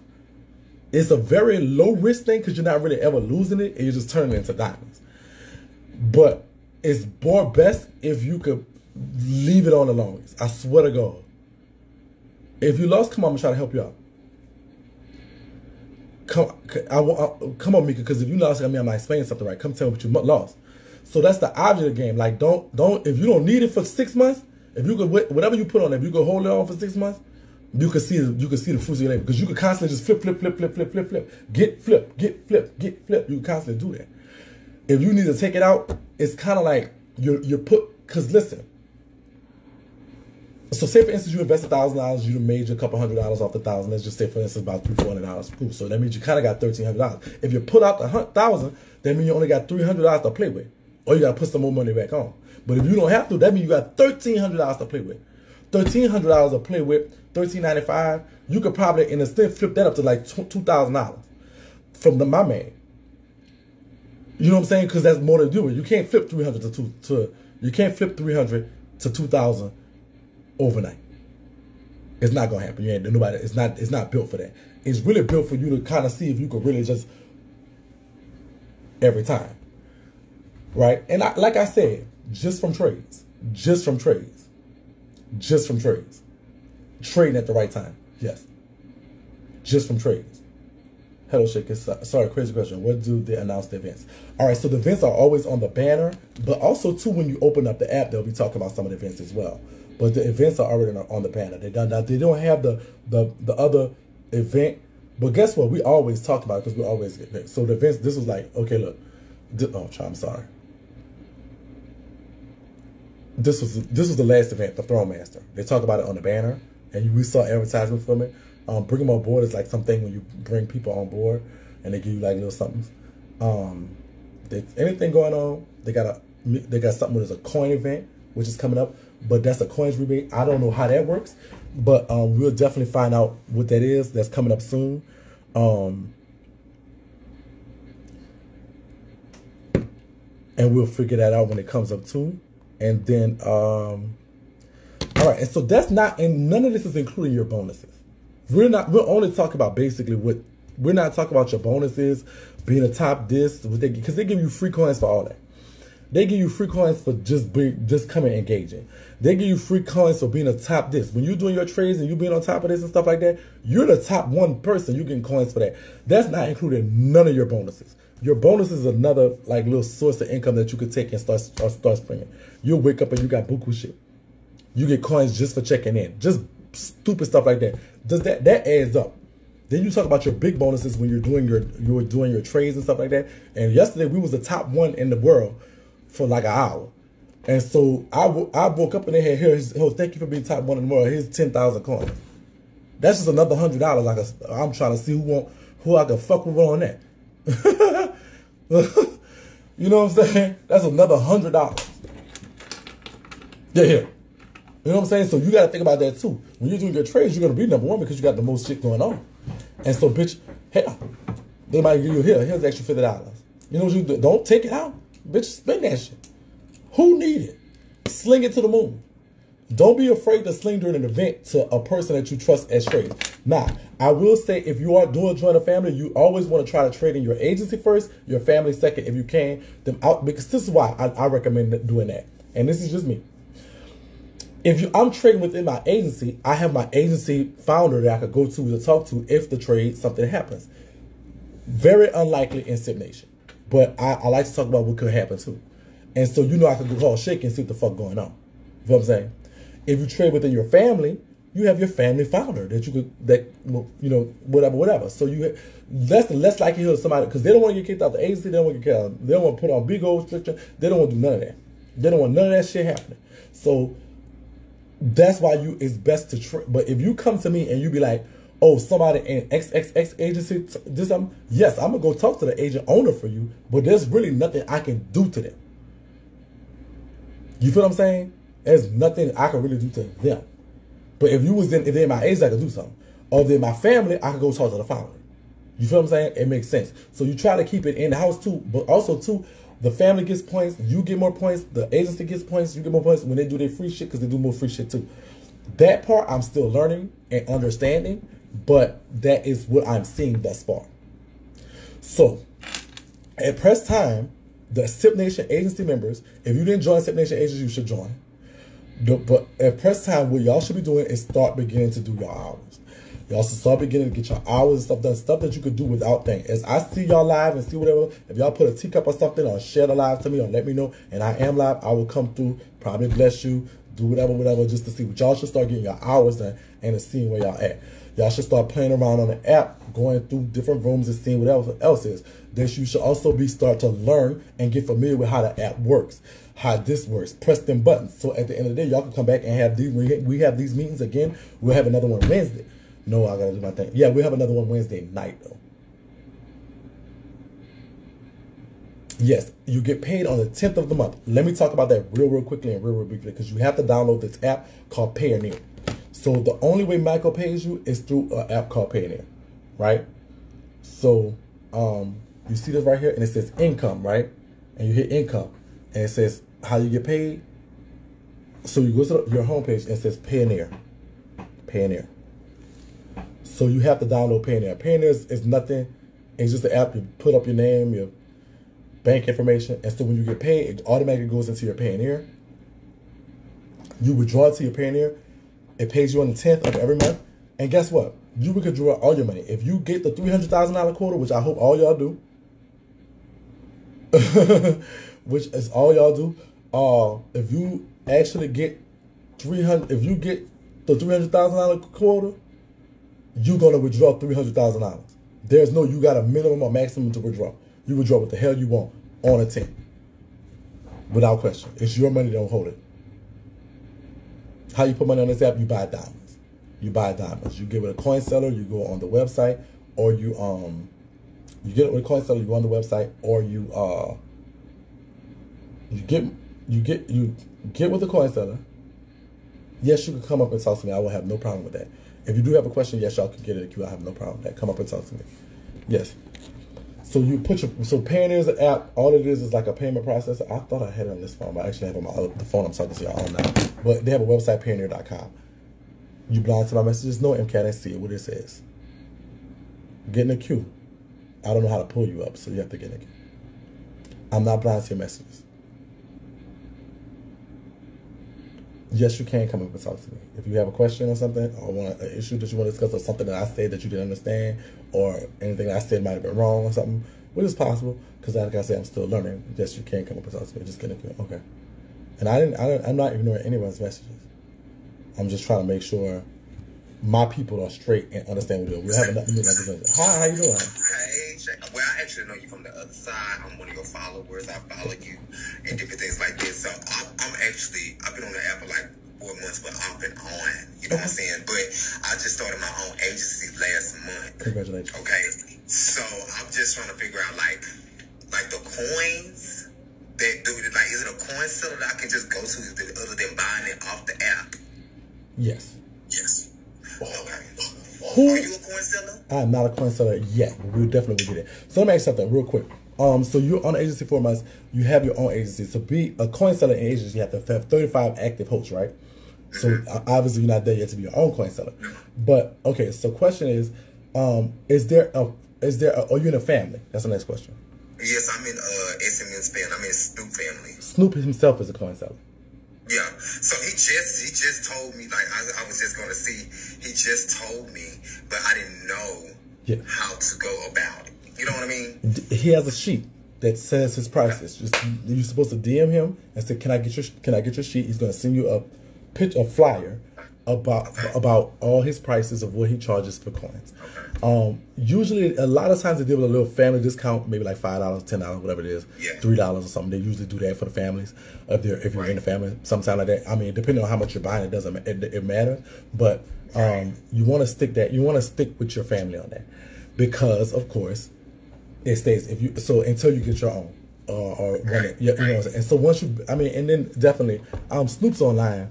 It's a very low risk thing because you're not really ever losing it, and you're just turning it into diamonds. But it's more best if you could leave it on the longest. I swear to God. If you lost, come on, I'm gonna try to help you out. Come, I, I, come on, Mika, because if you lost, I mean, I'm not explaining something right. Come tell me what you lost. So that's the object of the game. Like, don't don't if you don't need it for six months. If you could, whatever you put on, if you could hold it on for six months, you could see, you could see the fruits of your labor, because you could constantly just flip, flip, flip, flip, flip, flip, flip, get flip, get flip, get flip. You could constantly do that. If you need to take it out, it's kind of like you're you're put. Because listen, So say for instance you invest a thousand dollars, you made a couple hundred dollars off the thousand. Let's just say for instance about three, four hundred dollars. So that means you kind of got thirteen hundred dollars. If you put out the thousand, that means you only got three hundred dollars to play with, or you got to put some more money back on. But if you don't have to, that means you got thirteen hundred dollars to play with. Thirteen hundred dollars to play with, thirteen ninety five. You could probably in a stint flip that up to like two thousand dollars from the my man. You know what I'm saying? Because that's more than doing. You can't flip three hundred to two to you can't flip three hundred to two thousand. Overnight, it's not gonna happen. You ain't nobody. It's not. It's not built for that. It's really built for you to kind of see if you could really just every time, right? And I, like I said, just from trades, just from trades, just from trades, trading at the right time. Yes, just from trades. Hello, Shaker. Sorry, crazy question. What do they announce the events? All right, so the events are always on the banner, but also too when you open up the app, they'll be talking about some of the events as well. But the events are already on the banner. They done now. They don't have the the the other event. But guess what? We always talked about it because we always get there. So the events. This was like okay, look. This, oh, I'm sorry. This was this was the last event, the Throne Master. They talked about it on the banner, and we saw advertisement from it. Um, bring them on board is like something when you bring people on board, and they give you like little something. Um, they, anything going on? They got a they got something with a coin event, which is coming up. But that's a coins rebate. I don't know how that works, but um, we'll definitely find out what that is. That's coming up soon. Um, and we'll figure that out when it comes up too. And then, um, all right. And so that's not, and none of this is including your bonuses. We're not, we're only talking about basically what, we're not talking about your bonuses, being a top this, because they give you free coins for all that. They give you free coins for just being, just coming engaging. They give you free coins for being a top this. When you're doing your trades and you being on top of this and stuff like that, you're the top one person. You're getting coins for that. That's not including none of your bonuses. Your bonuses is another like little source of income that you could take and start start, start springing. You'll wake up and you got buku shit. You get coins just for checking in. Just stupid stuff like that. Does that that adds up? Then you talk about your big bonuses when you're doing your you're doing your trades and stuff like that. And yesterday we was the top one in the world for like an hour. And so I, w I woke up and they had, here's, oh, thank you for being top one in the world. Here's ten thousand coins. That's just another one hundred dollars. Like a, I'm trying to see who want, who I can fuck with on that. You know what I'm saying? That's another one hundred dollars. Yeah, yeah. You know what I'm saying? So you got to think about that too. When you're doing your trades, you're going to be number one because you got the most shit going on. And so, bitch, hell, they might give you, here, here's the extra fifty dollars. You know what you do? Don't take it out. Bitch, spend that shit. Who need it? Sling it to the moon. Don't be afraid to sling during an event to a person that you trust as trades. Now, I will say if you are doing join a family, you always want to try to trade in your agency first, your family second if you can. Then out, because this is why I, I recommend doing that. And this is just me. If you, I'm trading within my agency, I have my agency founder that I could go to to talk to if the trade, something happens. Very unlikely in Sip Nation. But I, I like to talk about what could happen too. And so, you know, I could go call Shake and see what the fuck going on. You know what I'm saying? If you trade within your family, you have your family founder that you could, that, you know, whatever, whatever. So you, that's the less likelihood of somebody, because they don't want to get kicked out the agency. They don't want to get kicked out. They don't want to put on big old restriction. They don't want to do none of that. They don't want none of that shit happening. So that's why you, it's best to trade. But if you come to me and you be like, oh, somebody in X X X agency, this, I'm, yes, I'm going to go talk to the agent owner for you, but there's really nothing I can do to them. You feel what I'm saying? There's nothing I can really do to them. But if you was in, if they're in my agency, I could do something. Or if they're in my family, I could go talk to the founder. You feel what I'm saying? It makes sense. So you try to keep it in-house too, but also too, the family gets points, you get more points, the agency gets points, you get more points when they do their free shit because they do more free shit too. That part I'm still learning and understanding. But that is what I'm seeing thus far. So, at press time, the Sip Nation agency members, if you didn't join Sip Nation agency, you should join. The, but at press time, what y'all should be doing is start beginning to do your hours. Y'all should start beginning to get your hours and stuff done, stuff that you could do without things. As I see y'all live and see whatever, if y'all put a teacup or something or share the live to me or let me know, and I am live, I will come through, probably bless you, do whatever, whatever, just to see. But y'all should start getting your hours done and seeing where y'all at. Y'all should start playing around on the app, going through different rooms and seeing what else is. Then you should also be start to learn and get familiar with how the app works, how this works. Press them buttons. So at the end of the day, y'all can come back and have these. When we have these meetings again, we'll have another one Wednesday. No, I got to do my thing. Yeah, we'll have another one Wednesday night, though. Yes, you get paid on the tenth of the month. Let me talk about that real, real quickly and real, real quickly, because you have to download this app called Payoneer. So the only way MICO pays you is through an app called Payoneer, right? So um, you see this right here, and it says income, right? And you hit income, and it says how you get paid. So you go to the, your homepage, and it says Payoneer, Payoneer. So you have to download Payoneer. Payoneer is, is nothing. It's just an app. You put up your name, your bank information, and so when you get paid, it automatically goes into your Payoneer. You withdraw it to your Payoneer. It pays you on the tenth of every month, and guess what? You can draw all your money. If you get the three hundred thousand dollar quota, which I hope all y'all do, which is all y'all do, uh, if you actually get three hundred, if you get the three hundred thousand dollar quota, you're gonna withdraw three hundred thousand dollars. There's no you got a minimum or maximum to withdraw. You withdraw what the hell you want on a ten, without question. It's your money. Don't hold it. How you put money on this app? You buy diamonds. You buy diamonds. You give it a coin seller. You go on the website, or you um, you get it with a coin seller. You go on the website, or you uh, you get you get you get with the coin seller. Yes, you can come up and talk to me. I will have no problem with that. If you do have a question, yes, y'all can get it in the queue. I have no problem with that. Come up and talk to me. Yes. So you put your so Payoneer is an app. All it is is like a payment processor. I thought I had it on this phone, but I actually have it on my other, the phone I'm talking to y'all all now. But they have a website, Payoneer dot com. You blind to my messages? No, M K, I didn't see it. What it says? Get in a queue. I don't know how to pull you up, so you have to get in a queue. I'm not blind to your messages. Yes, you can come up and talk to me. If you have a question or something, or want an issue that you want to discuss, or something that I said that you didn't understand, or anything that I said might have been wrong or something, which is possible, because like I said, I'm still learning. Yes, you can come up and talk to me. Just get in a queue. Okay. And I didn't, I didn't, I'm not ignoring anyone's messages. I'm just trying to make sure my people are straight and understand what we're doing. We have enough. Hi, how you doing? Hey, well, I actually know you from the other side. I'm one of your followers. I follow you and different things like this. So I'm, I'm actually, I've been on the app for like four months, but off and on. You know what I'm saying? But I just started my own agency last month. Congratulations. Okay. So I'm just trying to figure out like, like the coins. That do like is it a coin seller that I can just go to other than buying it off the app? Yes. Yes. Oh. Okay. Who? Are you a coin seller? I am not a coin seller yet. We definitely will get it. So let me ask something real quick. Um, so you're on the agency for months. You have your own agency. So be a coin seller in agency, you have to have thirty-five active hosts, right? So mm-hmm. Obviously you're not there yet to be your own coin seller. But okay, so question is, um, is there a is there a, are you in a family? That's the next question. Yes, I'm in uh, S M U's family. I'm in Snoop family. Snoop himself is a coin seller. Yeah. So he just he just told me, like, I, I was just going to see. He just told me, but I didn't know yeah. how to go about it. You know what I mean? He has a sheet that says his prices. Just, you're supposed to D M him and say, can I get your, can I get your sheet? He's going to send you a pitch, a flyer about okay. about all his prices of what he charges for coins. Okay. Um, usually, a lot of times they deal with a little family discount, maybe like five dollars, ten dollars, whatever it is, yeah. three dollars or something. They usually do that for the families if they're if you're right. in a family, sometime like that. I mean, depending on how much you're buying, it doesn't it, it matters. But um, right. you want to stick that you want to stick with your family on that because, of course, it stays if you so until you get your own uh, or right. when it, you, you right. know what I'm saying. And so once you, I mean, and then definitely, um, Snoop's online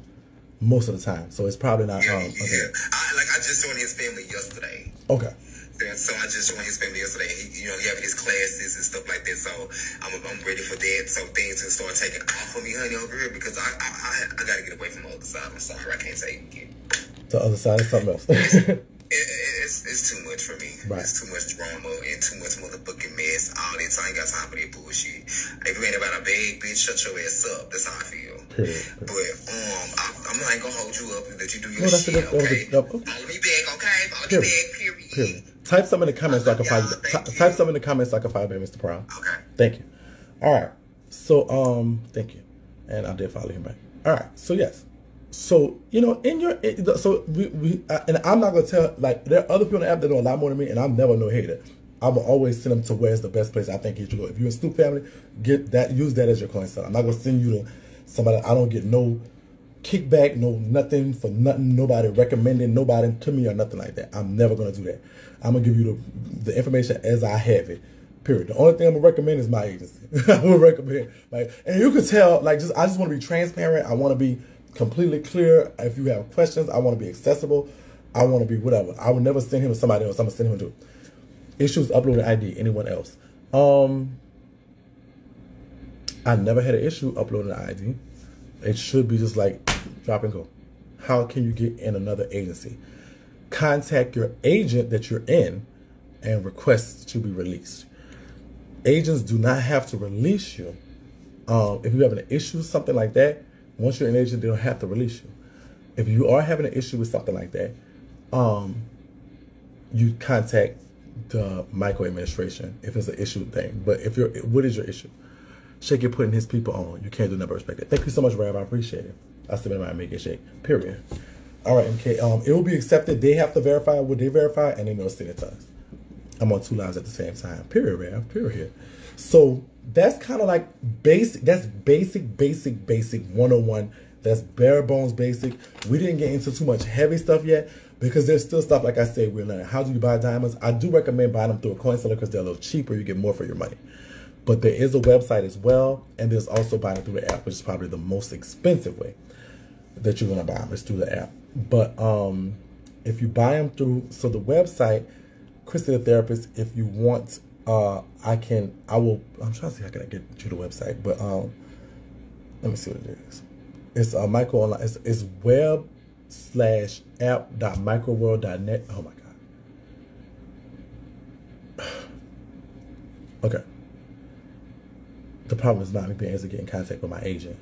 most of the time, so it's probably not. Yeah, um, okay. yeah. I, like I just joined his family yesterday. Okay. And so I just joined his family yesterday. He, you know, he having his classes and stuff like that. So I'm, I'm ready for that. So things can start taking off for me, honey, over here because I, I, I, I gotta get away from the other side. I'm sorry, I can't take it. The other side is something else. it's, it, it's, it's too much for me. Right. It's too much drama and too much motherfucking mess. All that time, I ain't got time for that bullshit. If you ain't about a big bitch, shut your ass up. That's how I feel. But um, I, I'm not gonna hold you up that you do your no, shit, good, okay? Follow me back, okay? Follow me back, period. period. Type something in the comments so I can find you. Type something in the comments so I can find you, Mister Brown. Okay. Thank you. All right. So um, thank you, and I did follow him back. All right. So yes, So, you know, in your, so we, we and I'm not going to tell, like, there are other people on the app that know a lot more than me, and I'm never no hater. I'm going to always send them to where's the best place I think you should go. If you're a Snoop family, get that, use that as your coin seller. I'm not going to send you to somebody, I don't get no kickback, no nothing for nothing, nobody recommending nobody to me or nothing like that. I'm never going to do that. I'm going to give you the, the information as I have it. Period. The only thing I'm gonna recommend is my agency. I would recommend, like, and you can tell, like, just I just want to be transparent. I want to be completely clear. If you have questions, I want to be accessible. I want to be whatever. I would never send him to somebody else. I'm gonna send him to issues uploading I D. Anyone else? Um, I never had an issue uploading an I D. It should be just like drop and go. How can you get in another agency? Contact your agent that you're in and request to be released. Agents do not have to release you. Um, if you have an issue, something like that, once you're an agent, they don't have to release you. If you are having an issue with something like that, um, you contact the MICO administration if it's an issue thing. But if you're, what is your issue? Shake it putting his people on. You can't do nothing respect it. Thank you so much, Rab. I appreciate it. I still remember I make it shake. Period. All right, M K. Um, it will be accepted. They have to verify what they verify, and they know it's sanitized. I'm on two lives at the same time. Period, man. Period. So that's kind of like basic. That's basic, basic, basic one oh one. That's bare bones basic. We didn't get into too much heavy stuff yet because there's still stuff, like I said, we're learning. How do you buy diamonds? I do recommend buying them through a coin seller because they're a little cheaper. You get more for your money. But there is a website as well, and there's also buying it through the app, which is probably the most expensive way that you're going to buy them. It's through the app. But um, if you buy them through, so the website, Christy the Therapist, if you want, uh, I can, I will, I'm trying to see how can I get you the website, but um, let me see what it is. It's uh, micro online, it's, it's web slash app dot microworld dot net. Oh my God. Okay. The problem is not me being able to get in contact with my agent.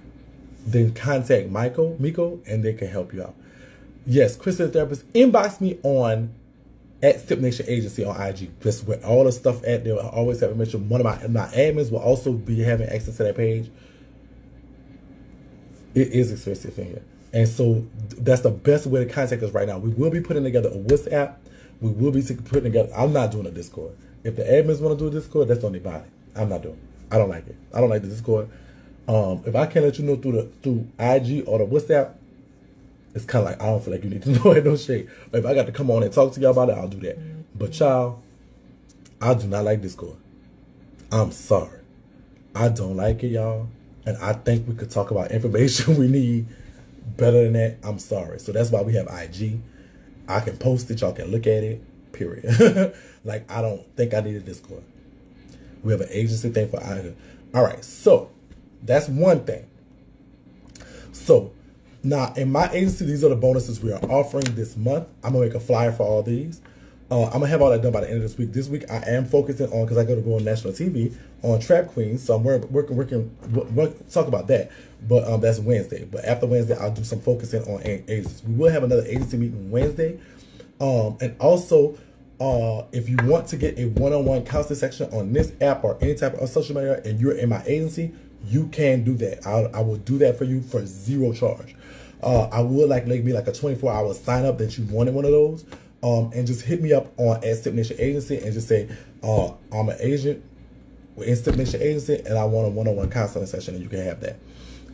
Then contact Michael, Miko, and they can help you out. Yes, Christy the Therapist, inbox me on at Sip Nation Agency on I G. That's where all the stuff at. They'll always have information. One of my, my admins will also be having access to that page. It is expensive in here. And so that's the best way to contact us right now. We will be putting together a WhatsApp. We will be putting together. I'm not doing a Discord. If the admins want to do a Discord, that's on their body. I'm not doing it. I don't like it. I don't like the Discord. Um, if I can't let you know through the through I G or the WhatsApp, it's kind of like, I don't feel like you need to know it, no shade. If I got to come on and talk to y'all about it, I'll do that. Mm-hmm. But y'all, I do not like Discord. I'm sorry. I don't like it, y'all. And I think we could talk about information we need better than that. I'm sorry. So that's why we have I G. I can post it. Y'all can look at it, period. Like, I don't think I need a Discord. We have an agency thing for I G. All right. So that's one thing. So now, in my agency, these are the bonuses we are offering this month. I'm going to make a flyer for all these. Uh, I'm going to have all that done by the end of this week. This week, I am focusing on, because I go to go on national T V, on Trap Queens. So I'm working, working, working work, talk about that. But um, that's Wednesday. But after Wednesday, I'll do some focusing on agencies. We will have another agency meeting Wednesday. Um, and also, uh, if you want to get a one-on-one counseling section on this app or any type of social media, and you're in my agency, you can do that. I, I will do that for you for zero charge. Uh, I would like make me like a twenty-four hour sign up that you wanted one of those, um, and just hit me up on at Sip Nation Agency and just say, uh, I'm an agent in Sip Nation Agency and I want a one-on-one counseling session, and you can have that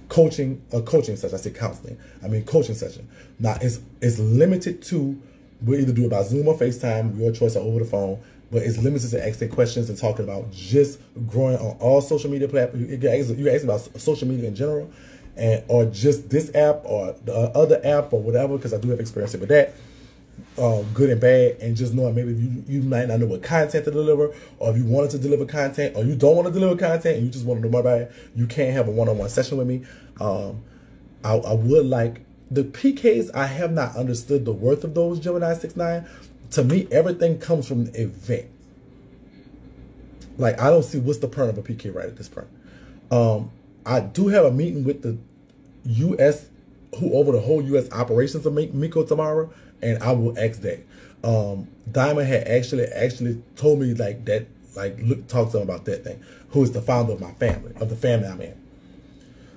coaching a coaching session. I say counseling, I mean coaching session. Now it's it's limited to, we'll either do it by Zoom or FaceTime, your choice, or over the phone. But it's limited to asking questions and talking about just growing on all social media platforms. You can ask about social media in general, and or just this app or the other app or whatever, because I do have experience with that, uh, good and bad, and just knowing maybe you, you might not know what content to deliver, or if you wanted to deliver content, or you don't want to deliver content and you just want to know more about it, you can't have a one-on-one session with me. Um, I, I would like, the P Ks, I have not understood the worth of those, Gemini six nine. To me, everything comes from the event. Like, I don't see what's the point of a P K right at this point. Um, I do have a meeting with the U S, who over the whole U S operations of MICO tomorrow, and I will ask that. Um, Diamond had actually actually told me like that, like look, talk to him about that thing. Who is the founder of my family, of the family I'm in.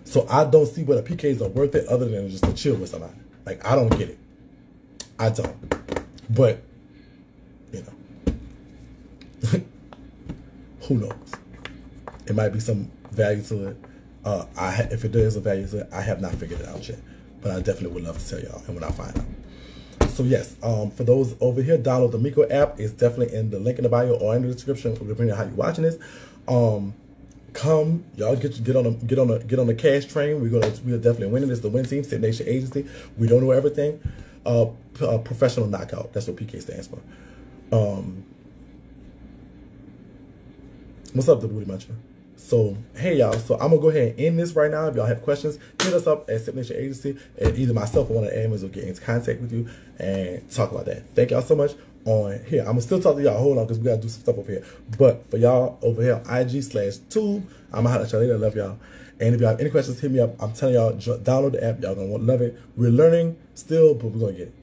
So I don't see what a P Ks are worth it other than just to chill with somebody. Like, I don't get it. I don't. But, you know, who knows? It might be some value to it. Uh, I if it is a value to it, I have not figured it out yet. But I definitely would love to tell y'all and when I find out. So yes, um, for those over here, download the MICO app. It's definitely in the link in the bio or in the description, depending on how you're watching this. Um, Come, y'all get get on a get on a get on the cash train. We're gonna we are definitely winning. It's the win team, Sip Nation Agency. We don't know everything. Uh, uh, professional knockout. That's what P K stands for. Um, what's up, the Booty Mantra? So hey y'all. So I'm gonna go ahead and end this right now. If y'all have questions, hit us up at Sip Nation Agency, and either myself or one of the admins will get into contact with you and talk about that. Thank y'all so much. On here, I'm gonna still talk to y'all. Hold on, because we gotta do some stuff over here. But for y'all over here, I G slash tube, I'm gonna holler at y'all later. I love y'all. And if y'all have any questions, hit me up. I'm telling y'all, download the app. Y'all gonna love it. We're learning still, but we're gonna get it.